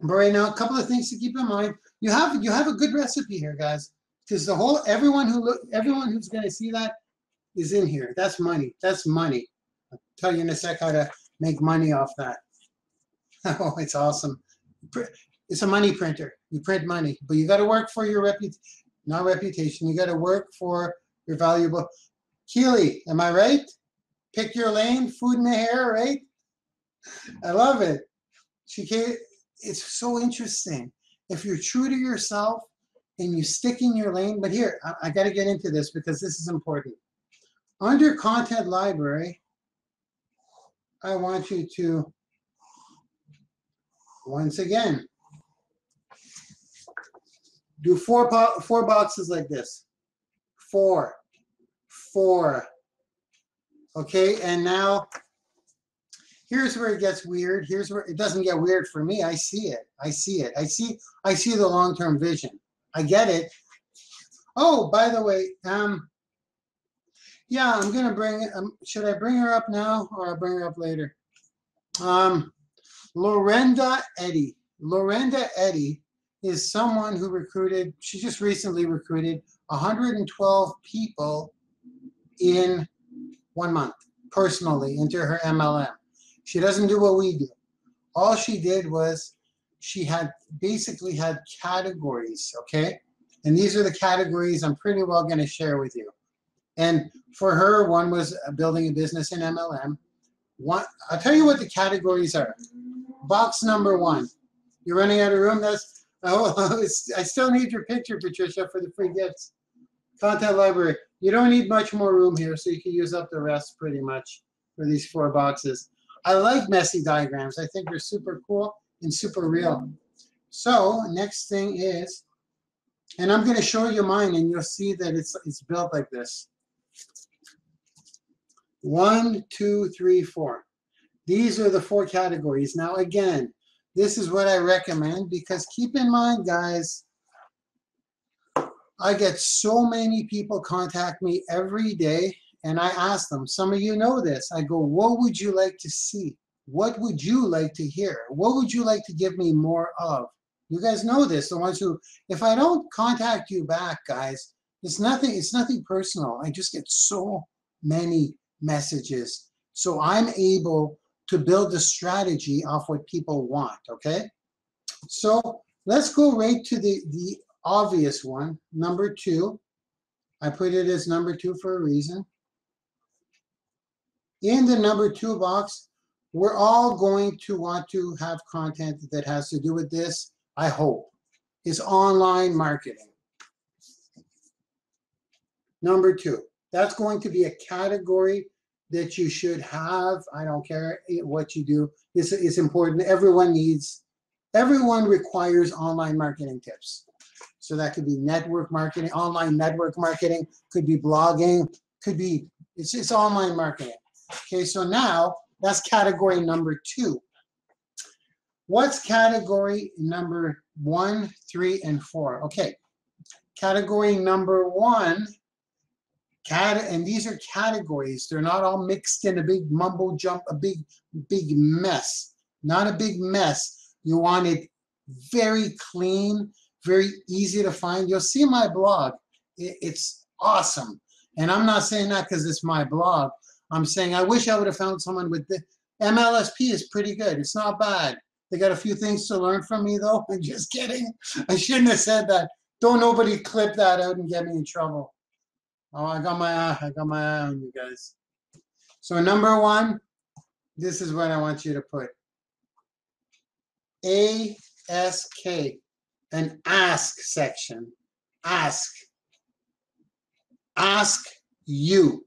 But right now, a couple of things to keep in mind. You have you have a good recipe here, guys, because the whole everyone who look everyone who's gonna see that is in here. That's money. That's money. I'll tell you in a sec how to make money off that. Oh, it's awesome. It's a money printer. You print money, but you got to work for your reputation. Not reputation. You got to work for your valuable. Keely, am I right? Pick your lane, food in the hair, right? I love it. She can't, it's so interesting. If you're true to yourself and you stick in your lane, but here, I, I got to get into this because this is important. Under content library, I want you to, once again, do four, four boxes like this. Four. Four. Okay, and now here's where it gets weird. Here's where it doesn't get weird for me. I see it. I see it. I see I see the long-term vision. I get it. Oh, by the way, um yeah, I'm gonna bring um, should I bring her up now or I'll bring her up later? Um Lorenda Eddy. Lorenda Eddy is someone who recruited, she just recently recruited one hundred twelve people in one month, personally, into her M L M. She doesn't do what we do. All she did was she had basically had categories, okay? And these are the categories I'm pretty well gonna share with you. And for her, one was building a business in M L M. One, I'll tell you what the categories are. Box number one, you're running out of room, that's, oh, I still need your picture, Patricia, for the free gifts. Content library. You don't need much more room here, so you can use up the rest pretty much for these four boxes. I like messy diagrams. I think they're super cool and super real. So next thing is, and I'm going to show you mine, and you'll see that it's, it's built like this. One, two, three, four. These are the four categories. Now, again, this is what I recommend because keep in mind, guys, I get so many people contact me every day, and I ask them, some of you know this, I go, what would you like to see? What would you like to hear? What would you like to give me more of? You guys know this, the ones who, if I don't contact you back, guys, it's nothing, it's nothing personal. I just get so many messages. So I'm able to build a strategy off what people want, okay? So let's go right to the, the obvious one, number two. I put it as number two for a reason. In the number two box, we're all going to want to have content that has to do with this, I hope, is online marketing. Number two, that's going to be a category that you should have. I don't care what you do. It's, it's important. Everyone needs, everyone requires online marketing tips. So that could be network marketing, online network marketing, could be blogging, could be, it's, it's online marketing. Okay, so now that's category number two. What's category number one, three, and four? Okay, category number one, cat, and these are categories. They're not all mixed in a big mumbo jump, a big, big mess. Not a big mess. You want it very clean, very easy to find. You'll see my blog. It's awesome. And I'm not saying that because it's my blog. I'm saying I wish I would have found someone with the M L S P is pretty good. It's not bad. They got a few things to learn from me, though. I'm just kidding. I shouldn't have said that. Don't nobody clip that out and get me in trouble. Oh, I got my eye. I got my eye on you guys. So number one, this is what I want you to put. A S K. An ask section. Ask. Ask you.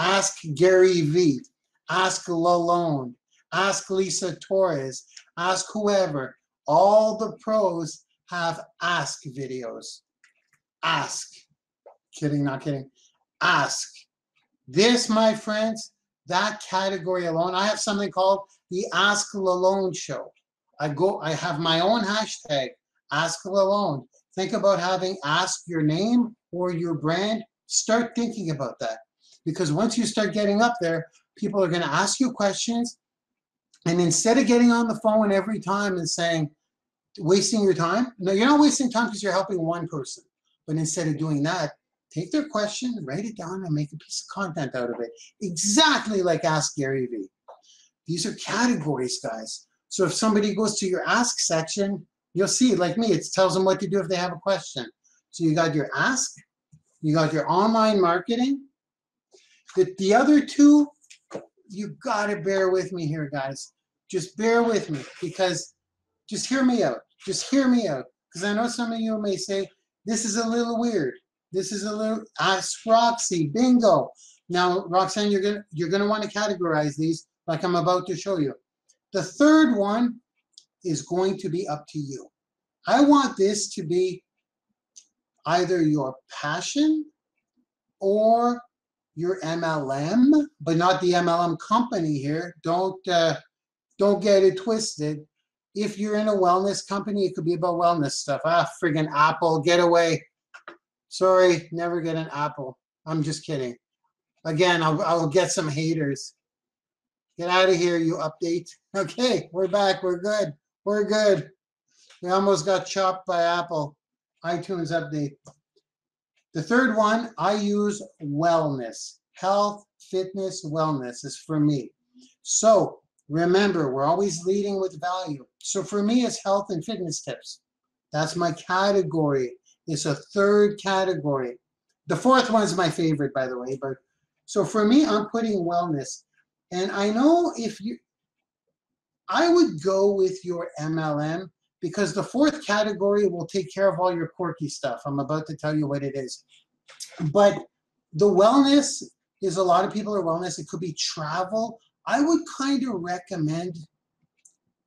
Ask Gary V. Ask Lalonde. Ask Lisa Torres. Ask whoever. All the pros have ask videos. Ask. Kidding, not kidding. Ask. This, my friends, that category alone. I have something called the Ask Lalonde Show. I go, I have my own hashtag. Ask Lalonde. Think about having ask your name or your brand. Start thinking about that. Because once you start getting up there, people are going to ask you questions. And instead of getting on the phone every time and saying, wasting your time, no, you're not wasting time because you're helping one person. But instead of doing that, take their question, write it down, and make a piece of content out of it. Exactly like Ask Gary Vee. These are categories, guys. So if somebody goes to your ask section, you'll see, like me, it tells them what to do if they have a question. So you got your ask, you got your online marketing. The, the other two, you gotta bear with me here, guys. Just bear with me, because just hear me out. Just hear me out, because I know some of you may say, this is a little weird. This is a little, ask Roxy, bingo. Now, Roxanne, you're gonna, you're gonna wanna categorize these like I'm about to show you. The third one is going to be up to you. I want this to be either your passion or your M L M, but not the M L M company here. Don't uh, don't get it twisted. If you're in a wellness company, it could be about wellness stuff. Ah, friggin' Apple, get away. Sorry, never get an Apple. I'm just kidding. Again, I'll, I'll get some haters. Get out of here, you update. Okay, we're back, we're good. We're good. We almost got chopped by Apple. iTunes update. The third one, I use wellness. Health, fitness, wellness is for me. So remember, we're always leading with value. So for me, it's health and fitness tips. That's my category. It's a third category. The fourth one's my favorite, by the way. But so for me, I'm putting wellness. And I know if you, I would go with your M L M, because the fourth category will take care of all your quirky stuff. I'm about to tell you what it is. But the wellness is, a lot of people are wellness. It could be travel. I would kind of recommend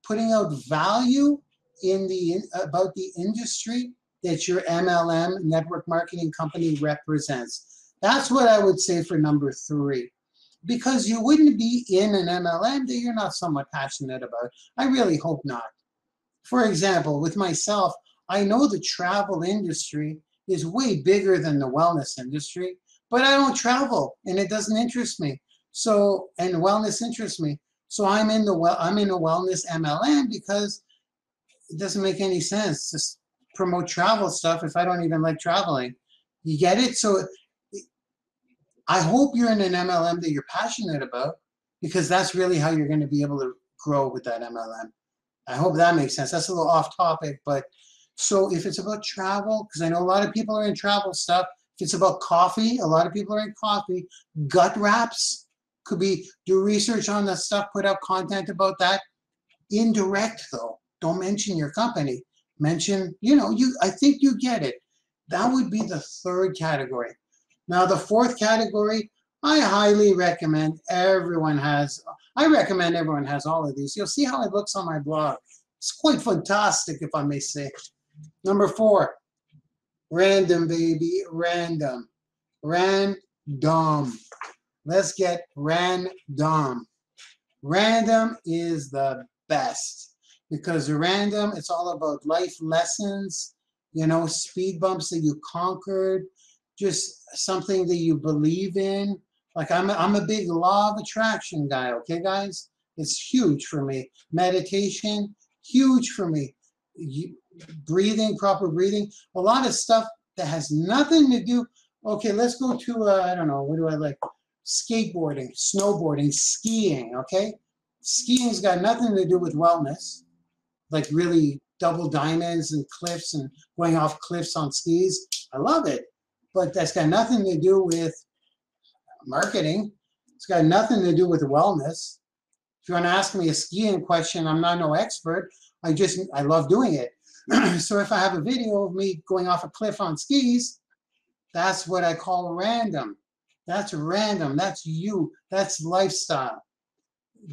putting out value in the in, about the industry that your M L M, network marketing company, represents. That's what I would say for number three. Because you wouldn't be in an M L M that you're not somewhat passionate about. I really hope not. For example, with myself, I know the travel industry is way bigger than the wellness industry, but I don't travel and it doesn't interest me. So, and wellness interests me. So I'm in the well, I'm in a wellness M L M because it doesn't make any sense to promote travel stuff if I don't even like traveling. You get it? So I hope you're in an M L M that you're passionate about, because that's really how you're going to be able to grow with that M L M. I hope that makes sense. That's a little off topic, but so if it's about travel, because I know a lot of people are in travel stuff. If it's about coffee, a lot of people are in coffee. Gut wraps could be, do research on that stuff, put out content about that. Indirect though, don't mention your company. Mention, you know, you. I think you get it. That would be the third category. Now the fourth category, I highly recommend everyone has, I recommend everyone has all of these. You'll see how it looks on my blog. It's quite fantastic, if I may say. Number four, random, baby, random. Random. Let's get random. Random is the best, because random, it's all about life lessons, you know, speed bumps that you conquered, just something that you believe in. Like I'm a, I'm a big law of attraction guy, okay guys? It's huge for me. Meditation, huge for me. You, breathing, proper breathing. A lot of stuff that has nothing to do. Okay, let's go to, uh, I don't know, what do I like? Skateboarding, snowboarding, skiing, okay? Skiing's got nothing to do with wellness. Like really double diamonds and cliffs and going off cliffs on skis. I love it. But that's got nothing to do with marketing. It's got nothing to do with wellness. If you want to ask me a skiing question, I'm not no expert. I just, I love doing it. So if I have a video of me going off a cliff on skis, that's what I call random. That's random. That's you. That's lifestyle.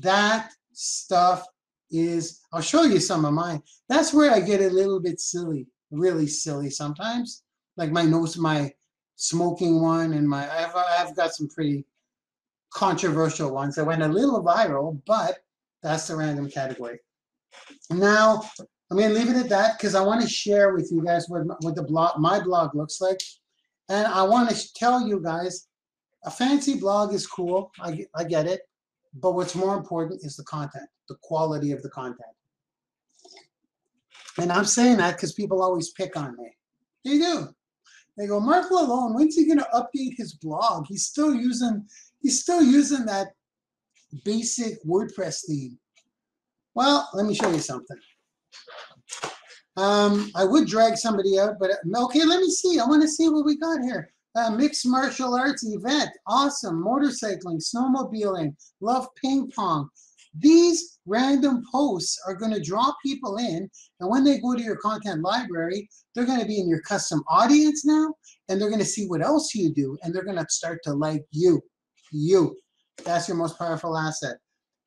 That stuff is, I'll show you some of mine. That's where I get a little bit silly, really silly sometimes. Like my nose, my smoking one, and my I've, I've got some pretty controversial ones that went a little viral, but that's the random category. Now I'm gonna leave it at that, because I want to share with you guys what, what the blog, my blog looks like, and I want to tell you guys a fancy blog is cool, I, I get it, but what's more important is the content, the quality of the content. And I'm saying that because people always pick on me. They do. They go, Marc Lalonde, when's he going to update his blog? He's still using, he's still using that basic WordPress theme. Well, let me show you something. Um, I would drag somebody out, but okay, let me see. I want to see what we got here. Uh, mixed martial arts event, awesome. Motorcycling, snowmobiling, love ping pong. These random posts are going to draw people in, and when they go to your content library, they're going to be in your custom audience now, and they're going to see what else you do, and they're going to start to like you. You. That's your most powerful asset.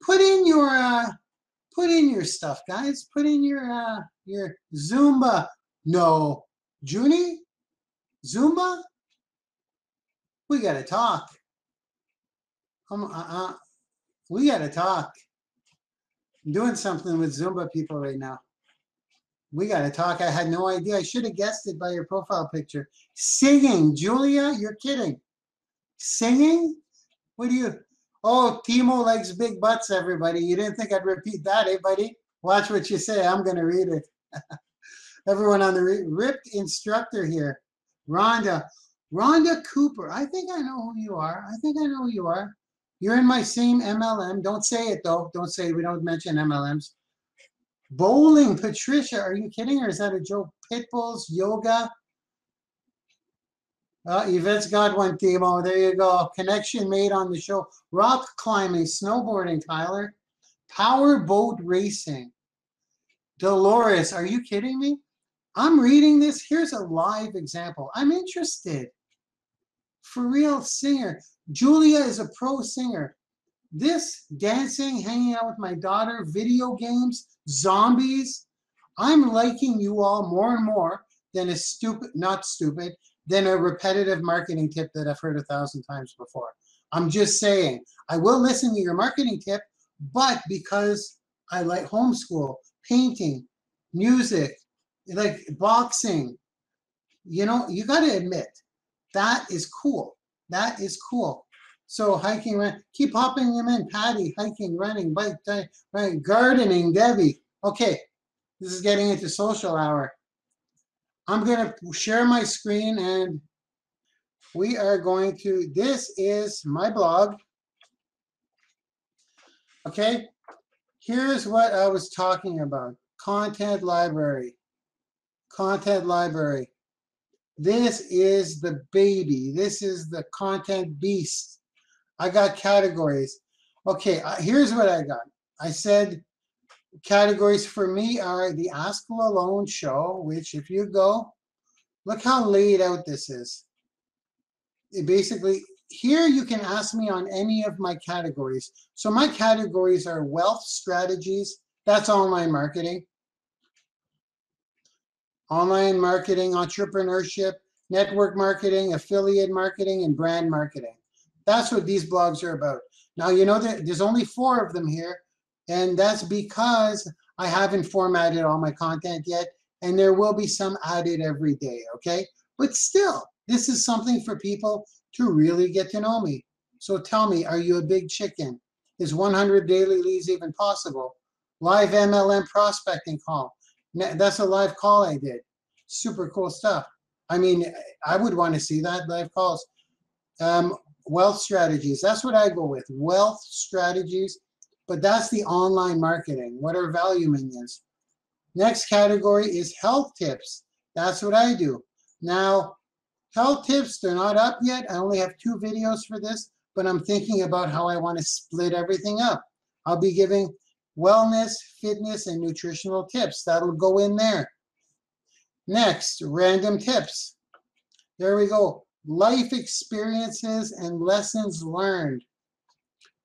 Put in your, uh, put in your stuff, guys. Put in your, uh, your Zumba. No. Junie? Zumba? We got to talk. Come on. Uh-uh. We got to talk. I'm doing something with Zumba people right now. We got to talk. I had no idea. I should have guessed it by your profile picture. Singing. Julia, you're kidding. Singing? What do you... Oh, Timo likes big butts, everybody. You didn't think I'd repeat that, eh, buddy? Watch what you say. I'm going to read it. Everyone on the... Re ripped instructor here. Rhonda. Rhonda Cooper. I think I know who you are. I think I know who you are. You're in my same M L M. Don't say it, though. Don't say it. We don't mention M L Ms. Bowling, Patricia, are you kidding, or is that a joke? Pitbulls, yoga. Uh, Yvette's got one, Timo. There you go. Connection made on the show. Rock climbing, snowboarding, Tyler. Power boat racing. Dolores, are you kidding me? I'm reading this. Here's a live example. I'm interested. For real, singer. Julia is a pro singer. This, dancing, hanging out with my daughter, video games, zombies. I'm liking you all more and more than a stupid, not stupid, than a repetitive marketing tip that I've heard a thousand times before. I'm just saying, I will listen to your marketing tip, but because I like homeschool, painting, music, like boxing, you know, you got to admit, that is cool. That is cool. So hiking, run, keep popping them in, Patty, hiking, running, bike, diet, running, gardening, Debbie. Okay, this is getting into social hour. I'm going to share my screen and we are going to, this is my blog. Okay, here's what I was talking about. Content library. Content library. This is the baby. This is the content beast. I got categories. Okay, here's what I got. I said categories for me are the Ask Lalonde Show, which if you go, look how laid out this is. It basically, here you can ask me on any of my categories. So my categories are wealth strategies. That's online marketing. Online marketing, entrepreneurship, network marketing, affiliate marketing, and brand marketing. That's what these blogs are about. Now, you know that there's only four of them here, and that's because I haven't formatted all my content yet, and there will be some added every day, okay? But still, this is something for people to really get to know me. So tell me, are you a big chicken? Is one hundred daily leads even possible? Live M L M prospecting call. That's a live call I did. Super cool stuff. I mean, I would want to see that, live calls. Um, wealth strategies, that's what I go with, wealth strategies, but that's the online marketing, what our value menu is. Next category is health tips. That's what I do. Now, health tips, they're not up yet. I only have two videos for this, but I'm thinking about how I want to split everything up. I'll be giving wellness, fitness, and nutritional tips. That'll go in there. Next, random tips. There we go. Life experiences and lessons learned.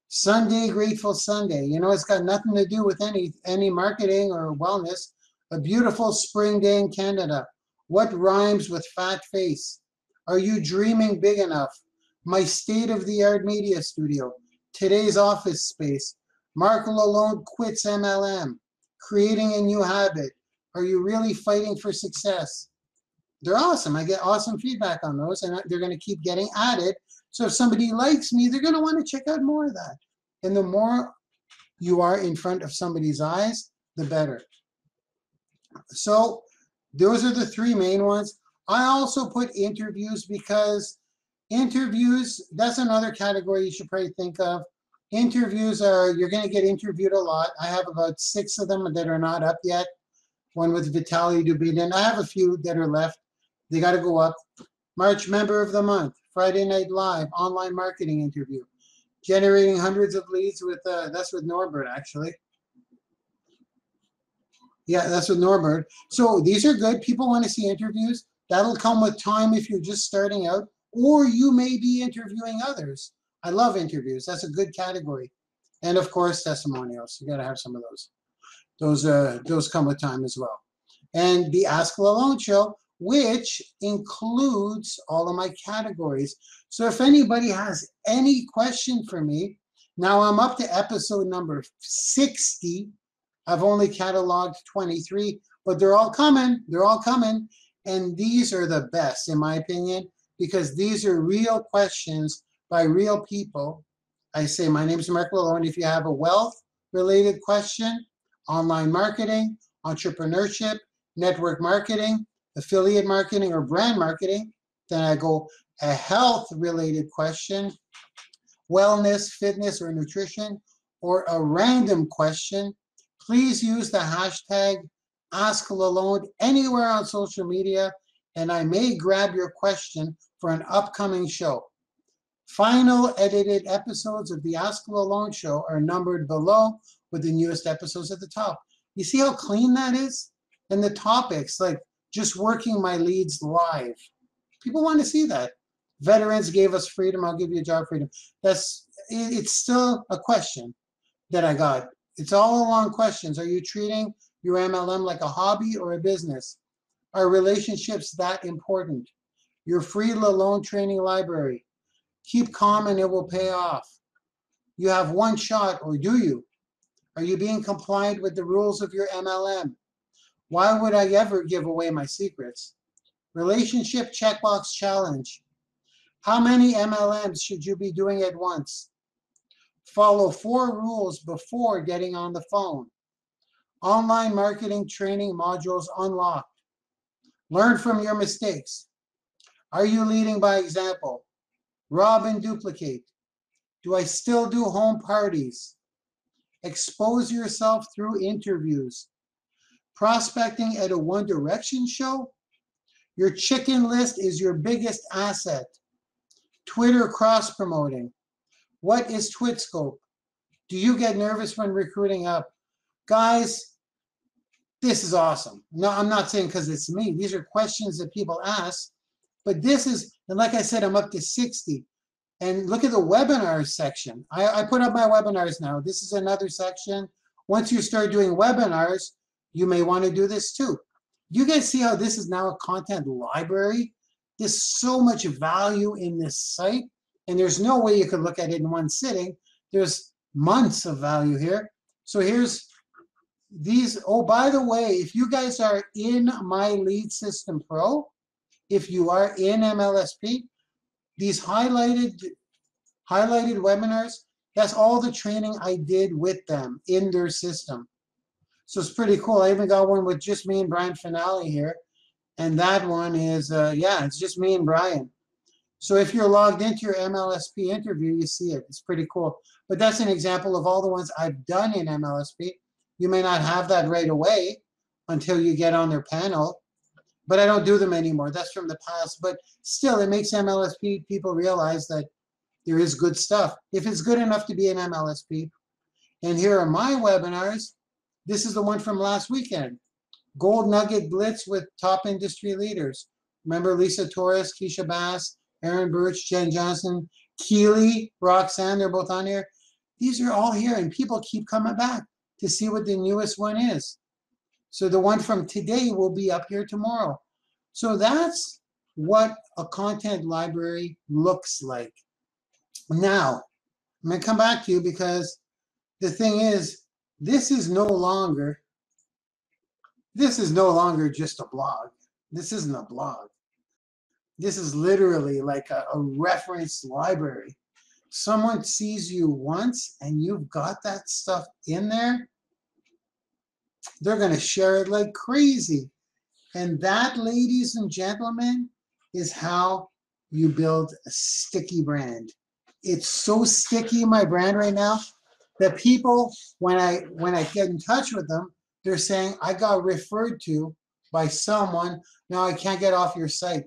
Sunday, Grateful Sunday. You know, it's got nothing to do with any, any marketing or wellness. A beautiful spring day in Canada. What rhymes with fat face? Are you dreaming big enough? My state-of-the-art media studio. Today's office space. Marc Lalonde quits M L M. Creating a new habit. Are you really fighting for success? They're awesome. I get awesome feedback on those, and they're going to keep getting added. So if somebody likes me, they're going to want to check out more of that. And the more you are in front of somebody's eyes, the better. So those are the three main ones. I also put interviews because interviews, that's another category you should probably think of. Interviews are, you're going to get interviewed a lot. I have about six of them that are not up yet. One with Vitaly Dubinin. I have a few that are left. They got to go up. March Member of the Month, Friday Night Live, online marketing interview. Generating hundreds of leads with, uh, that's with Norbert, actually. Yeah, that's with Norbert. So these are good. People want to see interviews. That'll come with time if you're just starting out, or you may be interviewing others. I love interviews. That's a good category. And of course, testimonials. You got to have some of those. Those uh, those come with time as well. And the Ask Lalonde Show, which includes all of my categories. So if anybody has any question for me, now I'm up to episode number sixty. I've only cataloged twenty-three, but they're all coming. They're all coming. And these are the best, in my opinion, because these are real questions by real people. I say, my name is Marc Lalonde. If you have a wealth-related question, online marketing, entrepreneurship, network marketing, affiliate marketing, or brand marketing, then I go a health-related question, wellness, fitness, or nutrition, or a random question, please use the hashtag Ask Lalonde anywhere on social media, and I may grab your question for an upcoming show. Final edited episodes of the Ask Lalonde Show are numbered below with the newest episodes at the top. You see how clean that is? And the topics, like just working my leads live. People want to see that. Veterans gave us freedom. I'll give you a job freedom. That's, it, it's still a question that I got. It's all along questions. Are you treating your M L M like a hobby or a business? Are relationships that important? Your free Lalonde training library. Keep calm and it will pay off. You have one shot, or do you? Are you being compliant with the rules of your M L M? Why would I ever give away my secrets? Relationship checkbox challenge. How many M L Ms should you be doing at once? Follow four rules before getting on the phone. Online marketing training modules unlocked. Learn from your mistakes. Are you leading by example? Rob and duplicate. Do I still do home parties? Expose yourself through interviews. Prospecting at a One Direction show? Your chicken list is your biggest asset. Twitter cross-promoting. What is TwitScope? Do you get nervous when recruiting up? Guys, this is awesome. No, I'm not saying because it's me. These are questions that people ask. But this is, and like I said, I'm up to sixty. And look at the webinars section. I, I put up my webinars now. This is another section. Once you start doing webinars, you may want to do this too. You guys see how this is now a content library? There's so much value in this site, and there's no way you could look at it in one sitting. There's months of value here. So here's these. Oh, by the way, if you guys are in My Lead System Pro, if you are in M L S P, these highlighted, highlighted webinars, that's all the training I did with them in their system. So it's pretty cool. I even got one with just me and Brian Finale here. And that one is, uh, yeah, it's just me and Brian. So if you're logged into your M L S P interview, you see it. It's pretty cool. But that's an example of all the ones I've done in M L S P. You may not have that right away until you get on their panel. But I don't do them anymore. That's from the past. But still, it makes M L S P people realize that there is good stuff. If it's good enough to be an M L S P. And here are my webinars. This is the one from last weekend. Gold Nugget Blitz with top industry leaders. Remember Lisa Torres, Keisha Bass, Aaron Birch, Jen Johnson, Keely, Roxanne, they're both on here. These are all here, and people keep coming back to see what the newest one is. So the one from today will be up here tomorrow. So that's what a content library looks like. Now, I'm going to come back to you because the thing is, This is no longer, this is no longer just a blog. This isn't a blog. This is literally like a, a reference library. Someone sees you once and you've got that stuff in there, they're going to share it like crazy. And that, ladies and gentlemen, is how you build a sticky brand. It's so sticky, my brand right now, that people, when I when I get in touch with them, they're saying, I got referred to by someone. Now I can't get off your site.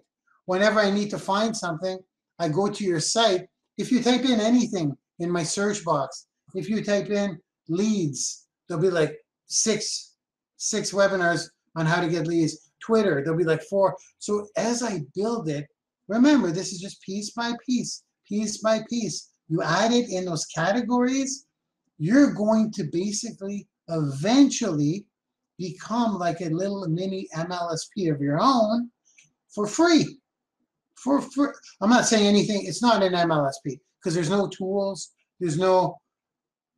Whenever I need to find something, I go to your site. If you type in anything in my search box, if you type in leads, there'll be like six, six webinars on how to get leads. Twitter, there'll be like four. So as I build it, remember, this is just piece by piece, piece by piece. You add it in those categories, you're going to basically eventually become like a little mini M L S P of your own for free. For free. I'm not saying anything. It's not an M L S P because there's no tools. There's no,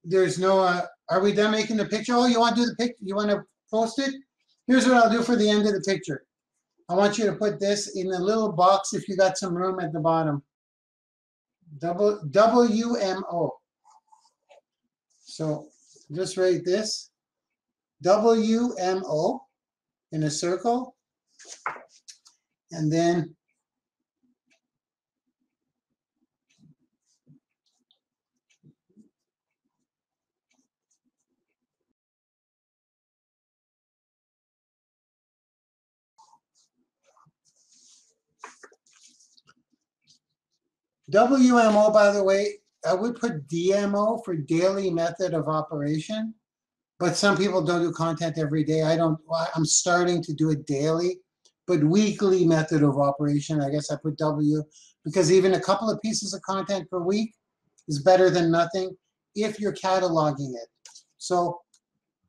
there's no, uh, are we done making the picture? Oh, you want to do the picture? You want to post it? Here's what I'll do for the end of the picture. I want you to put this in a little box if you got some room at the bottom. Double, W M O. So just write this, W M O in a circle, and then W M O, by the way, I would put D M O for daily method of operation, but some people don't do content every day. I don't, I'm starting to do it daily, but weekly method of operation, I guess I put W, because even a couple of pieces of content per week is better than nothing if you're cataloging it. So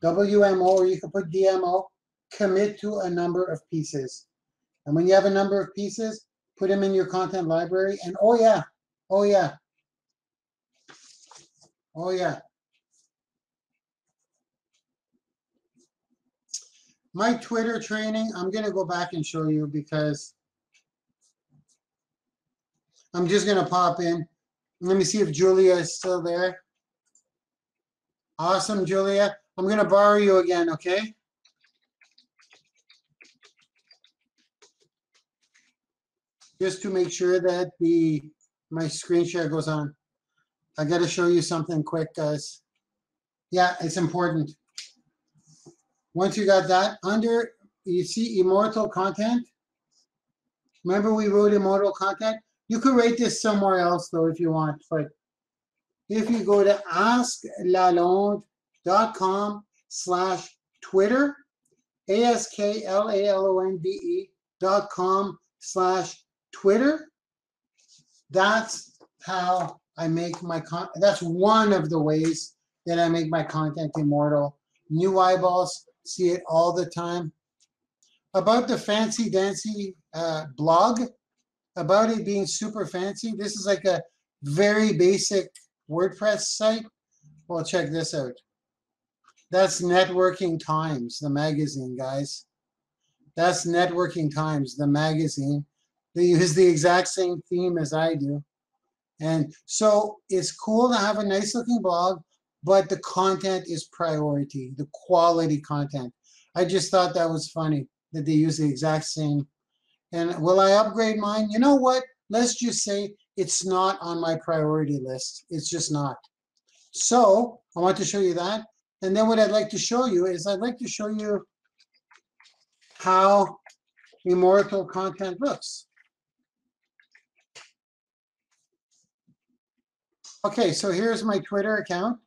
W M O, or you can put D M O, commit to a number of pieces. And when you have a number of pieces, put them in your content library. And oh yeah, oh yeah. Oh, yeah. My Twitter training, I'm going to go back and show you because I'm just going to pop in. Let me see if Julia is still there. Awesome, Julia. I'm going to borrow you again, okay? Just to make sure that the my screen share goes on. I got to show you something quick, guys. Yeah, it's important. Once you got that, under, you see immortal content? Remember we wrote immortal content? You could rate this somewhere else, though, if you want. But if you go to ask lalonde dot com slash Twitter, A S K L A L O N D E dot com slash Twitter, that's how I make my con. That's one of the ways that I make my content immortal. New eyeballs see it all the time. About the fancy dancy uh, blog, about it being super fancy. This is like a very basic WordPress site. Well, check this out. That's Networking Times, the magazine, guys. That's Networking Times, the magazine. They use the exact same theme as I do. And so it's cool to have a nice looking blog, but the content is priority, the quality content. I just thought that was funny that they use the exact same. And will I upgrade mine? You know what? Let's just say it's not on my priority list. It's just not. So I want to show you that. And then what I'd like to show you is I'd like to show you how immortal content looks. Okay, so here's my Twitter account.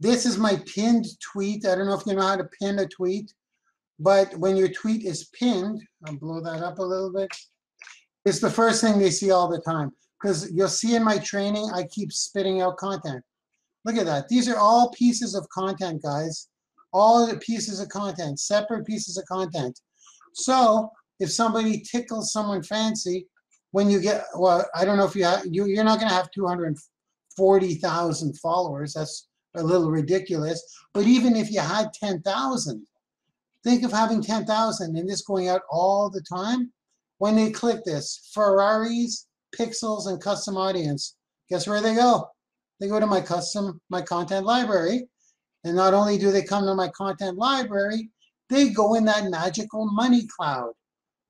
This is my pinned tweet. I don't know if you know how to pin a tweet, but when your tweet is pinned, I'll blow that up a little bit, it's the first thing they see all the time. Because you'll see in my training, I keep spitting out content. Look at that. These are all pieces of content, guys. All the pieces of content, separate pieces of content. So if somebody tickles someone fancy, when you get, well, I don't know if you have, you, you're not going to have two hundred forty thousand followers. That's a little ridiculous. But even if you had ten thousand, think of having ten thousand and this going out all the time. When they click this, Ferraris, Pixels, and Custom Audience, guess where they go? They go to my custom, my content library. And not only do they come to my content library, they go in that magical money cloud.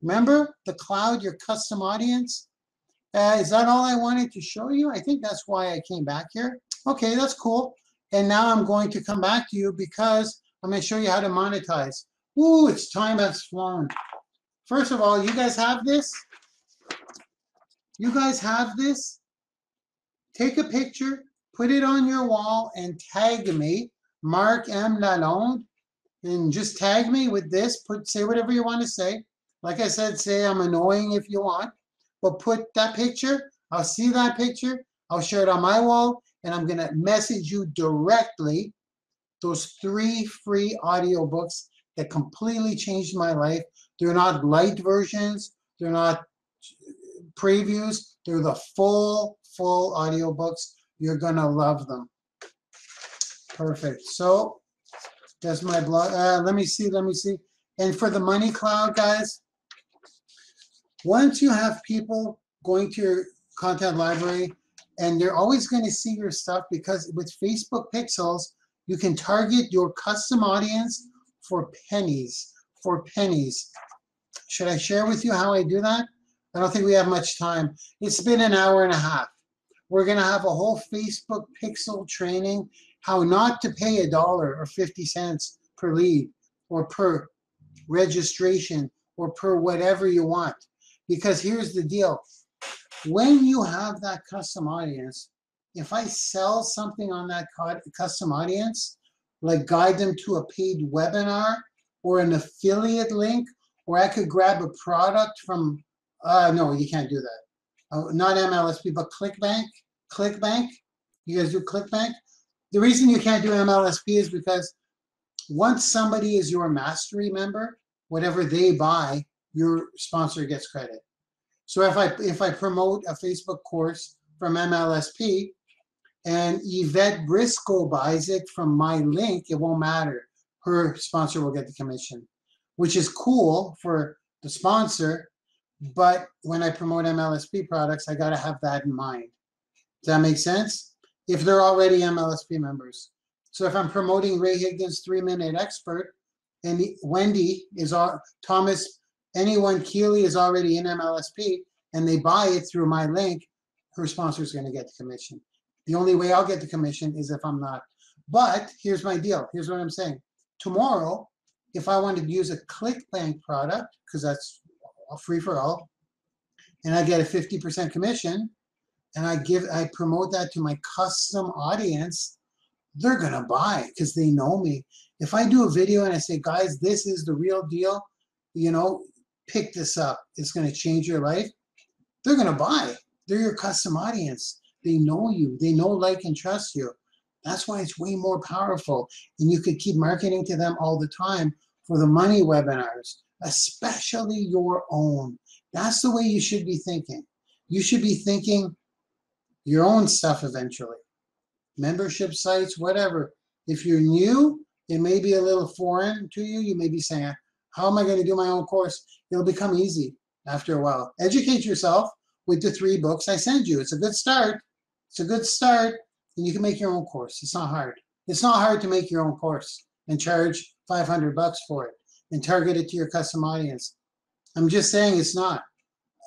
Remember the cloud, your custom audience? Uh, is that all I wanted to show you? I think that's why I came back here. Okay, that's cool. And now I'm going to come back to you because I'm going to show you how to monetize. Ooh, it's time has flown. First of all, you guys have this? You guys have this? Take a picture, put it on your wall, and tag me, Marc M. Lalonde, and just tag me with this. Put, say whatever you want to say. Like I said, say I'm annoying if you want, but put that picture, I'll see that picture, I'll share it on my wall, and I'm gonna message you directly those three free audiobooks that completely changed my life. They're not light versions, they're not previews, they're the full, full audiobooks. You're gonna love them. Perfect, so that's my blog, uh, let me see, let me see. And for the money cloud, guys, once you have people going to your content library, and they're always going to see your stuff because with Facebook Pixels, you can target your custom audience for pennies, for pennies. Should I share with you how I do that? I don't think we have much time. It's been an hour and a half. We're going to have a whole Facebook Pixel training, how not to pay a dollar or fifty cents per lead or per registration or per whatever you want. Because here's the deal. When you have that custom audience, if I sell something on that custom audience, like guide them to a paid webinar or an affiliate link, or I could grab a product from, uh, no, you can't do that. Uh, not M L S P, but ClickBank. ClickBank, you guys do ClickBank? The reason you can't do M L S P is because once somebody is your mastery member, whatever they buy, your sponsor gets credit. So if I if I promote a Facebook course from M L S P and Yvette Briscoe buys it from my link, it won't matter. Her sponsor will get the commission, which is cool for the sponsor, But when I promote M L S P products, I got to have that in mind. Does that make sense? If they're already M L S P members. So if I'm promoting Ray Higdon's three-minute expert, and Wendy is all, Thomas, anyone, Keely is already in M L S P, and they buy it through my link, her sponsor is going to get the commission. The only way I'll get the commission is if I'm not. But here's my deal. Here's what I'm saying. Tomorrow, if I wanted to use a ClickBank product, because that's free for all, and I get a fifty percent commission, and I give, I promote that to my custom audience, they're going to buy because they know me. If I do a video and I say, guys, this is the real deal, you know, pick this up. It's going to change your life. They're going to buy. They're your custom audience. They know you. They know, like, and trust you. That's why it's way more powerful. And you could keep marketing to them all the time for the money webinars, especially your own. That's the way you should be thinking. You should be thinking your own stuff eventually. Membership sites, whatever. If you're new, it may be a little foreign to you. You may be saying, how am I going to do my own course? It'll become easy after a while. Educate yourself with the three books I send you. It's a good start. It's a good start. And you can make your own course. It's not hard. It's not hard to make your own course and charge five hundred bucks for it and target it to your custom audience. I'm just saying it's not.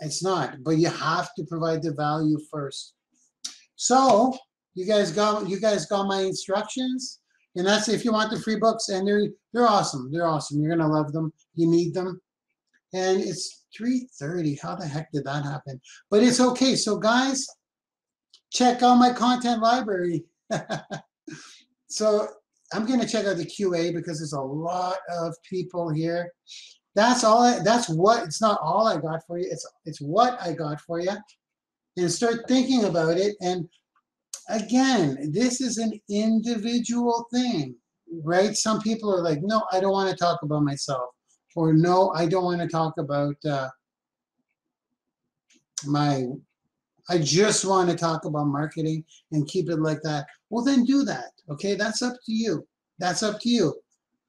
It's not. But you have to provide the value first. So you guys got you guys got my instructions, and that's if you want the free books, and they're they're awesome. They're awesome. You're gonna love them. You need them. And it's three thirty. How the heck did that happen? But it's okay. So guys, check out my content library. So I'm gonna check out the Q A because there's a lot of people here. That's all. I, that's what. It's not all I got for you. It's it's what I got for you. And start thinking about it. And again, this is an individual thing, right? Some people are like, no, I don't want to talk about myself. Or no, I don't want to talk about uh, my, I just want to talk about marketing and keep it like that. Well, then do that, okay? That's up to you. That's up to you.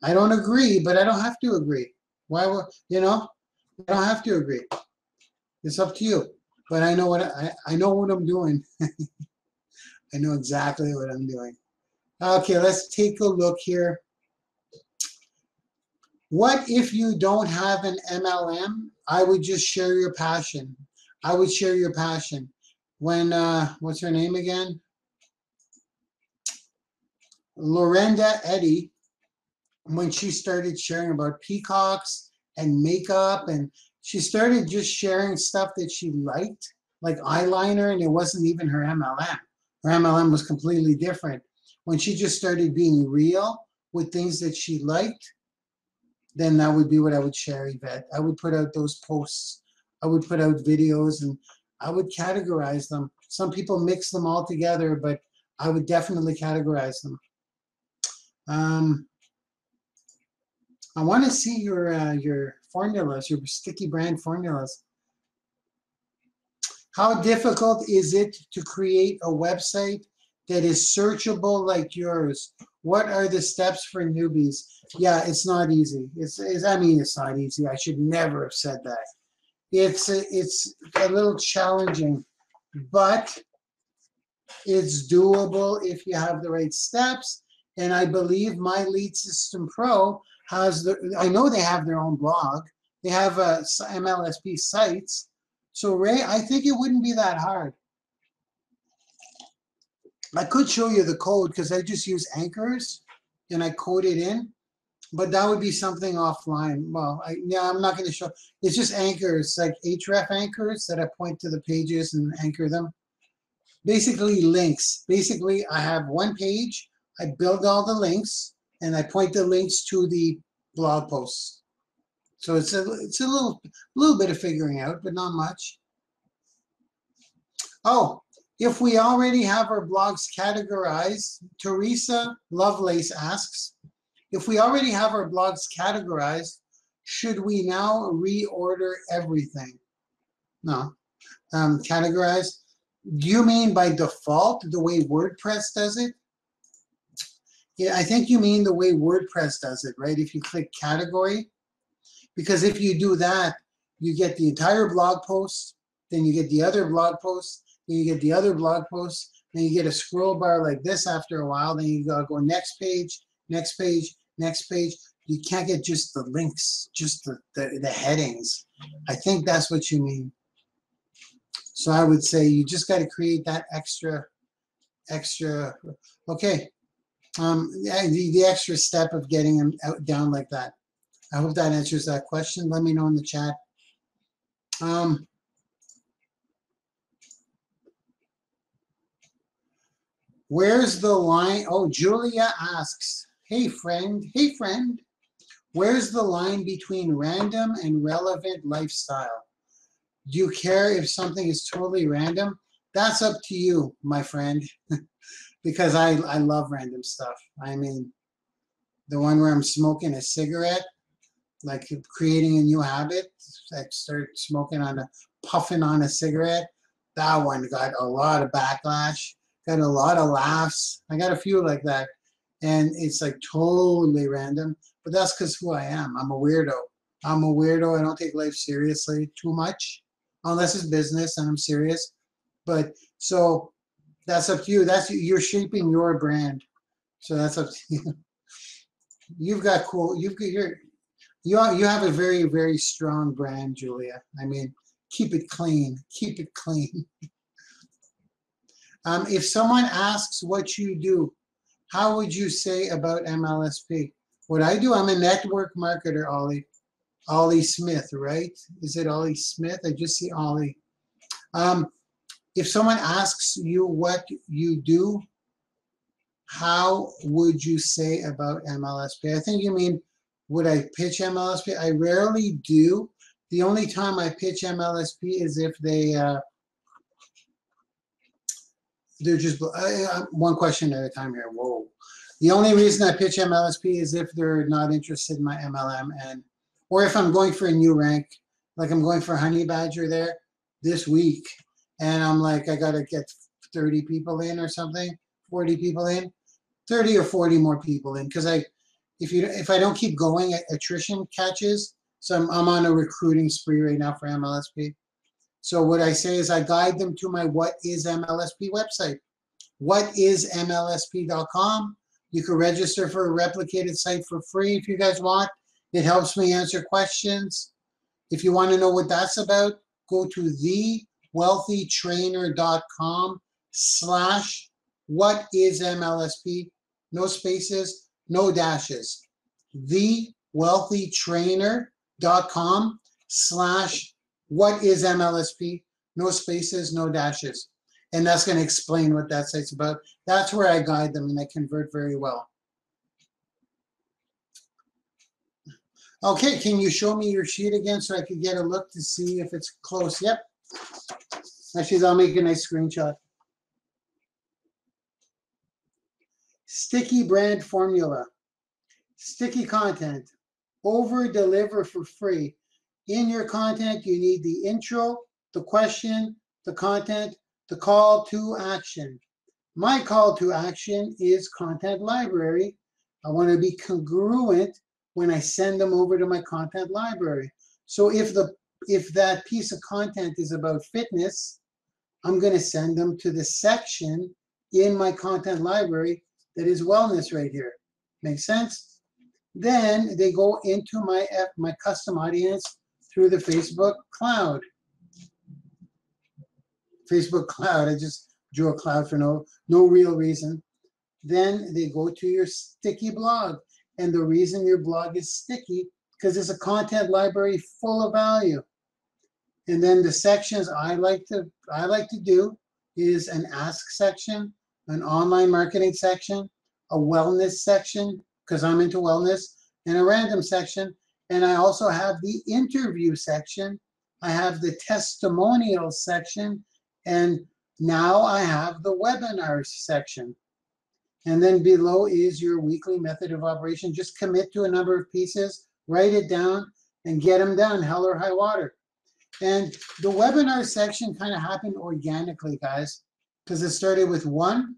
I don't agree, but I don't have to agree. Why would, you know, I don't have to agree. It's up to you. But I know what I, I know what I'm doing. I know exactly what I'm doing. Okay, let's take a look here. What if you don't have an M L M? I would just share your passion. I would share your passion. When uh, what's her name again? Lorenda Eddy. When she started sharing about peacocks and makeup and she started just sharing stuff that she liked, like eyeliner, and it wasn't even her M L M. Her M L M was completely different. When she just started being real with things that she liked, then that would be what I would share, Yvette. I would put out those posts. I would put out videos, and I would categorize them. Some people mix them all together, but I would definitely categorize them. Um, I want to see your uh, your formulas, your sticky brand formulas. How difficult is it to create a website that is searchable like yours? What are the steps for newbies? Yeah, it's not easy. It's, it's I mean, it's not easy. I should never have said that. It's it's a little challenging, but it's doable if you have the right steps. And I believe My Lead System Pro has the, I know they have their own blog. They have uh, M L S P sites. So Ray, I think it wouldn't be that hard. I could show you the code because I just use anchors and I code it in, but that would be something offline. Well, I, yeah, I'm not going to show. It's just anchors, like href anchors that I point to the pages and anchor them. Basically links. Basically, I have one page. I build all the links and I point the links to the blog posts. So it's a, it's a little, little bit of figuring out, but not much. Oh, if we already have our blogs categorized, Teresa Lovelace asks, if we already have our blogs categorized, should we now reorder everything? No. Um, categorized? Do you mean by default, the way WordPress does it? Yeah, I think you mean the way WordPress does it, right? If you click category. Because if you do that, you get the entire blog post, then you get the other blog post, then you get the other blog post, then you get a scroll bar like this after a while, then you gotta go next page, next page, next page. You can't get just the links, just the, the, the headings. I think that's what you mean. So I would say you just got to create that extra, extra, okay, um, the, the extra step of getting them out, down like that. I hope that answers that question. Let me know in the chat. Um, where's the line? Oh, Julia asks, hey, friend, hey, friend. Where's the line between random and relevant lifestyle? Do you care if something is totally random? That's up to you, my friend, because I, I love random stuff. I mean, the one where I'm smoking a cigarette, like creating a new habit, like start smoking on a, puffing on a cigarette. That one got a lot of backlash, got a lot of laughs. I got a few like that. And it's like totally random. But that's because who I am. I'm a weirdo. I'm a weirdo. I don't take life seriously too much, unless it's business and I'm serious. But so that's up to you. That's you're shaping your brand. So that's up to you. You've got cool. You've got your. You are, you have a very very strong brand, Julia. I mean, keep it clean. Keep it clean. um, if someone asks what you do, how would you say about M L S P? What I do, I'm a network marketer, Ollie. Ollie Smith, right? Is it Ollie Smith? I just see Ollie. Um, if someone asks you what you do, how would you say about M L S P? I think you mean, would I pitch M L S P? I rarely do. The only time I pitch M L S P is if they, uh, they're just, uh, one question at a time here, whoa. The only reason I pitch M L S P is if they're not interested in my M L M, and or if I'm going for a new rank, like I'm going for Honey Badger there this week, and I'm like, I gotta get thirty people in or something, forty people in, thirty or forty more people in, because I, if you if I don't keep going, attrition catches. So I'm, I'm on a recruiting spree right now for M L S P. So what I say is I guide them to my What Is M L S P website, what is M L S P dot com. You can register for a replicated site for free if you guys want. It helps me answer questions. If you want to know what that's about, go to the wealthy trainer dot com slash what is M L S P. No spaces, no dashes. the wealthy trainer dot com slash what is M L S P. No spaces, no dashes. And that's going to explain what that site's about. That's where I guide them, and they convert very well. Okay, can you show me your sheet again so I can get a look to see if it's close? Yep. Actually, I'll make a nice screenshot. Sticky brand formula. Sticky content. Over-deliver for free. In your content, you need the intro, the question, the content, the call to action. My call to action is content library. I want to be congruent when I send them over to my content library. So if the if that piece of content is about fitness, I'm going to send them to the section in my content library that is wellness right here. Makes sense? Then they go into my my custom audience through the Facebook cloud. Facebook cloud, I just drew a cloud for no, no real reason. Then they go to your sticky blog. And the reason your blog is sticky, because it's a content library full of value. And then the sections I like to I like to do is an ask section, an online marketing section, a wellness section, because I'm into wellness, and a random section. And I also have the interview section. I have the testimonial section. And now I have the webinars section. And then below is your weekly method of operation. Just commit to a number of pieces, write it down, and get them done, hell or high water. And the webinar section kind of happened organically, guys, because it started with one,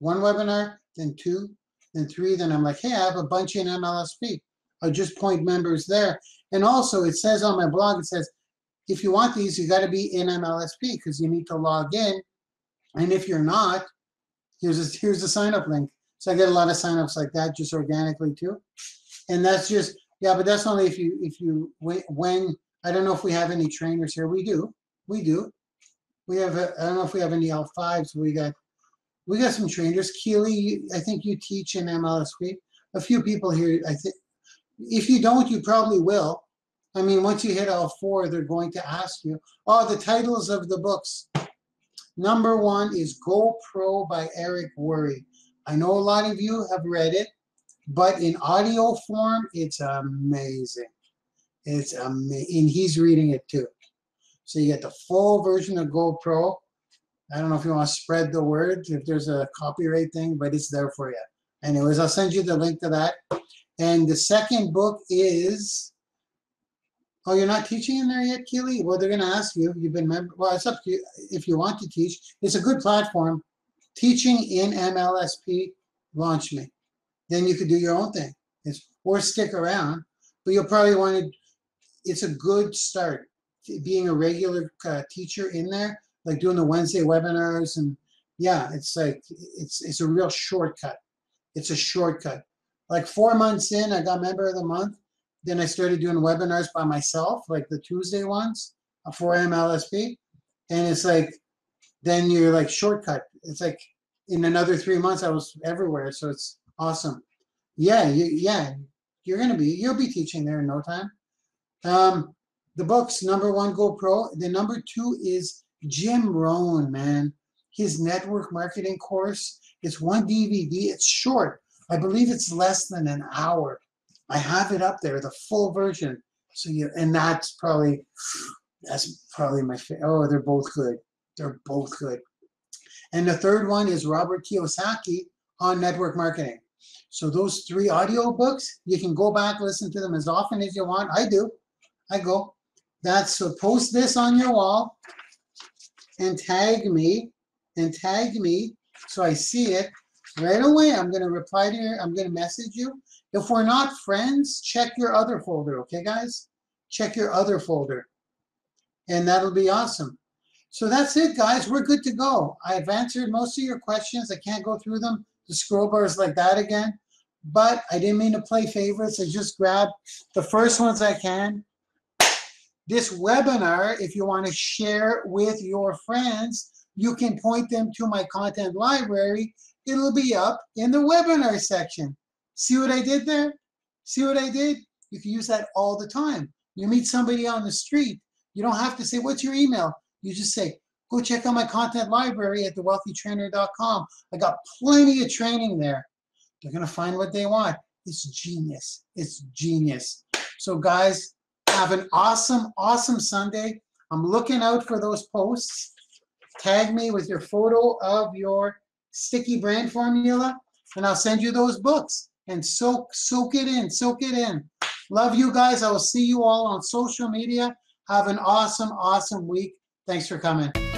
one webinar, then two, then three. Then I'm like, hey, I have a bunch in M L S P. I'll just point members there. And also, it says on my blog, it says, if you want these, you got to be in M L S P because you need to log in. And if you're not, here's a, here's the sign-up link. So I get a lot of sign-ups like that just organically too. And that's just, yeah, but that's only if you, if you, when, I don't know if we have any trainers here. We do, we do. We have, a, I don't know if we have any L fives. We got, we got some trainers. Keely, I think you teach in M L S P. A few people here, I think. If you don't, you probably will. I mean, once you hit L four, they're going to ask you, oh, the titles of the books. Number one is GoPro by Eric Worre. I know a lot of you have read it, but in audio form, it's amazing. It's amazing, and he's reading it too. So you get the full version of GoPro. I don't know if you want to spread the word, if there's a copyright thing, but it's there for you. Anyways, I'll send you the link to that. And the second book is, oh, you're not teaching in there yet, Keely? Well, they're going to ask you. You've been member. Well, it's up to you if you want to teach. It's a good platform. Teaching in M L S P, launch me. Then you could do your own thing. It's, or stick around. But you'll probably want to, it's a good start. Being a regular uh, teacher in there, like doing the Wednesday webinars. And yeah, it's like, it's, it's a real shortcut. It's a shortcut. Like four months in, I got member of the month. Then I started doing webinars by myself, like the Tuesday ones for M L S P. And it's like, then you're like shortcut. It's like in another three months, I was everywhere. So it's awesome. Yeah, you, yeah, you're going to be, you'll be teaching there in no time. Um, the books, number one, GoPro. The number two is Jim Rohn, man. His network marketing course. It's one D V D. It's short. I believe it's less than an hour. I have it up there, the full version. So you, and that's probably, that's probably my favorite. Oh, they're both good. They're both good. And the third one is Robert Kiyosaki on network marketing. So those three audio books, you can go back, listen to them as often as you want. I do. I go. That's, so post this on your wall and tag me and tag me so I see it. Right away, I'm going to reply to you. I'm going to message you. If we're not friends, check your other folder, okay, guys? Check your other folder, and that'll be awesome. So that's it, guys. We're good to go. I've answered most of your questions. I can't go through them. The scroll bar is like that again, but I didn't mean to play favorites. I just grabbed the first ones I can. This webinar, if you want to share with your friends, you can point them to my content library. It'll be up in the webinar section. See what I did there? See what I did? You can use that all the time. You meet somebody on the street. You don't have to say, what's your email? You just say, go check out my content library at the wealthy trainer dot com. I got plenty of training there. They're going to find what they want. It's genius. It's genius. So guys, have an awesome, awesome Sunday. I'm looking out for those posts. Tag me with your photo of your sticky brand formula, and I'll send you those books. And soak, soak it in, soak it in. Love you guys. I will see you all on social media. Have an awesome, awesome week. Thanks for coming.